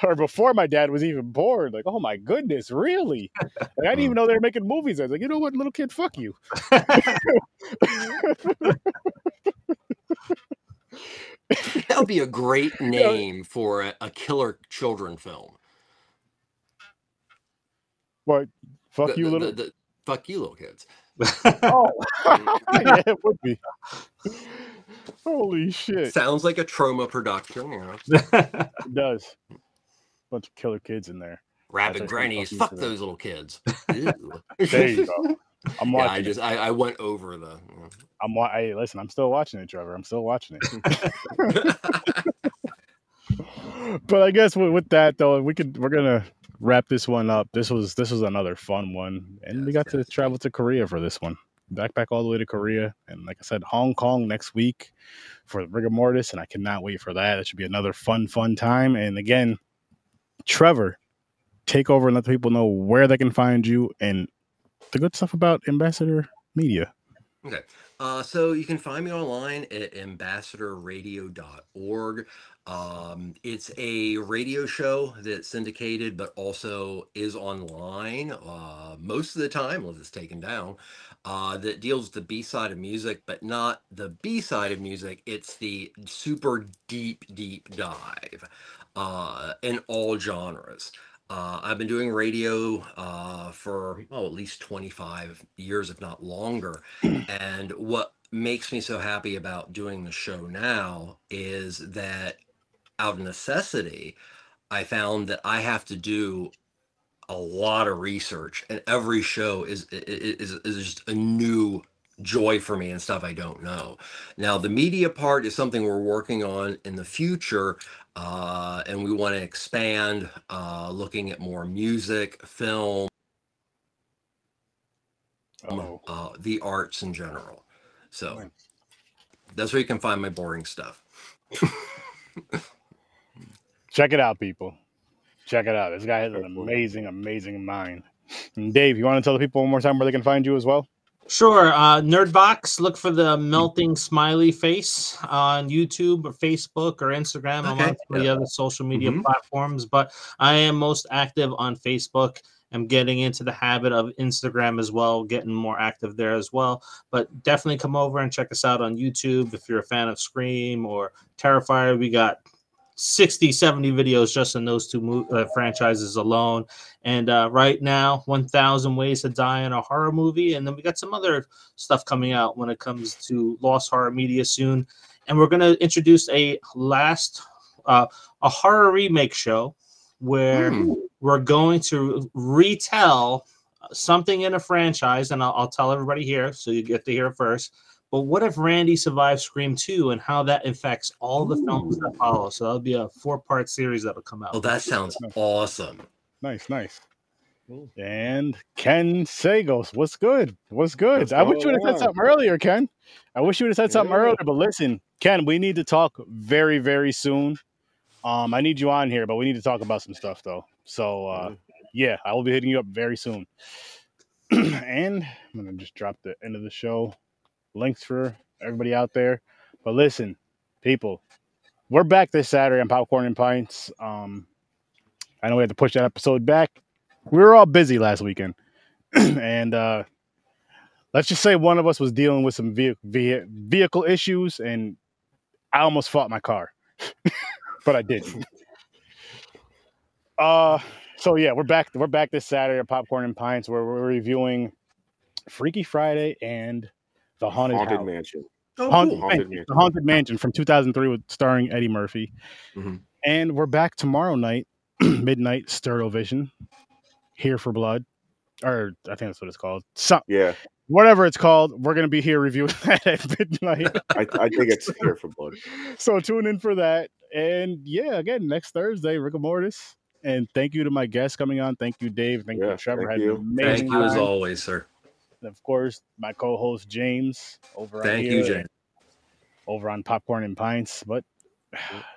or before my dad was even born. Like, oh my goodness, really? Like, I didn't even know they were making movies. I was like, you know what, little kid, fuck you. That would be a great name for a, a killer children film. What? Fuck the, you, the, little. The, fuck you, little kids. Oh, yeah, it would be. Holy shit! Sounds like a Troma production, you know. It does. Bunch of killer kids in there. Rabid grannies. Fuck those little kids. There you go. I'm watching. Yeah, I just, I, I went over the. You know. I'm hey, listen. I'm still watching it, Trevor. I'm still watching it. But I guess with, with that though, we could we're gonna wrap this one up. This was this was another fun one, and yes, we got yes, to yes. travel to Korea for this one. Backpack all the way to Korea, and like I said, Hong Kong next week for Rigor Mortis, and I cannot wait for that. It should be another fun, fun time. And again, Trevor, take over and let the people know where they can find you and the good stuff about Ambassador Media. Okay, uh, so you can find me online at ambassador radio dot org. Um, it's a radio show that's syndicated, but also is online uh, most of the time, unless it's taken down, uh, that deals the B side of music, but not the B side of music. It's the super deep, deep dive uh, in all genres. Uh, I've been doing radio uh, for oh, at least twenty-five years, if not longer. And what makes me so happy about doing the show now is that out of necessity, I found that I have to do a lot of research, and every show is is, is just a new joy for me and stuff I don't know. Now, the media part is something we're working on in the future, uh, and we want to expand, uh, looking at more music, film, oh. uh, the arts in general. So nice. That's where you can find my boring stuff. Check it out, people. Check it out. This guy has an amazing, amazing mind. And Dave, you want to tell the people one more time where they can find you as well? Sure. Uh, Nerd Box. Look for the melting smiley face on YouTube or Facebook or Instagram, okay. among yeah. the other social media mm-hmm. platforms. But I am most active on Facebook. I'm getting into the habit of Instagram as well, getting more active there as well. But definitely come over and check us out on YouTube if you're a fan of Scream or Terrifier. We got sixty, seventy videos just in those two uh, franchises alone. And uh, right now, one thousand Ways to Die in a Horror Movie. And then we got some other stuff coming out when it comes to Lost Horror Media soon. And we're going to introduce a last, uh, a horror remake show where mm. we're going to retell something in a franchise. And I'll, I'll tell everybody here, so you get to hear it first. But what if Randy survives Scream two and how that affects all the Ooh. films that follow? So that'll be a four-part series that'll come out. Oh, that sounds awesome. Nice, nice. Cool. And Ken Sagos, what's good? What's good? What's I wish you would have said something earlier, Ken. I wish you would have said something yeah. earlier. But listen, Ken, we need to talk very, very soon. Um, I need you on here, but we need to talk about some stuff, though. So, uh, yeah, I will be hitting you up very soon. And I'm going to just drop the end of the show links for everybody out there. But listen, people, we're back this Saturday on Popcorn and Pints. Um, I know we had to push that episode back. We were all busy last weekend. And uh, let's just say one of us was dealing with some ve ve vehicle issues, and I almost fought my car. But I didn't. Uh, so yeah, we're back. We're back this Saturday at Popcorn and Pints, where we're reviewing Freaky Friday and the Haunted, Haunted Mansion. Oh, Haunted, Haunted Mansion. Mansion. The Haunted Mansion from two thousand three, with starring Eddie Murphy. Mm-hmm. And we're back tomorrow night, midnight, Stereo Vision, Here for Blood, or I think that's what it's called. So, yeah, whatever it's called, we're gonna be here reviewing that at midnight. I, I think it's Here for Blood. So tune in for that. And yeah, again, next Thursday, Rigor Mortis. And thank you to my guests coming on. Thank you, Dave. Thank yeah, you, Trevor. Thank you. Thank you as always, sir. And of course, my co-host James over. Thank you, James. Over on Popcorn and Pints. But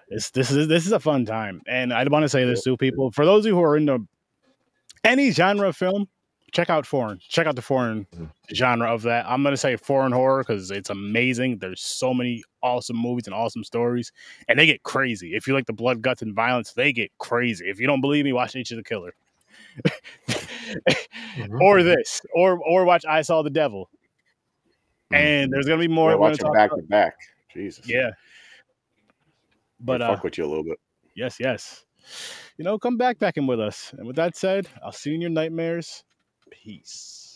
it's, this is this is a fun time. And I want to say this to people: for those of you who are into any genre of film, check out foreign. Check out the foreign genre of that. I'm going to say foreign horror because it's amazing. There's so many awesome movies and awesome stories. And they get crazy. If you like the blood, guts, and violence, they get crazy. If you don't believe me, watch H R the Killer. Or this. Or or watch I Saw the Devil. And there's going to be more. Yeah, watch it back to back. Jesus. Yeah. But uh, fuck with you a little bit. Yes, yes. You know, come back, back in with us. And with that said, I'll see you in your nightmares. Peace.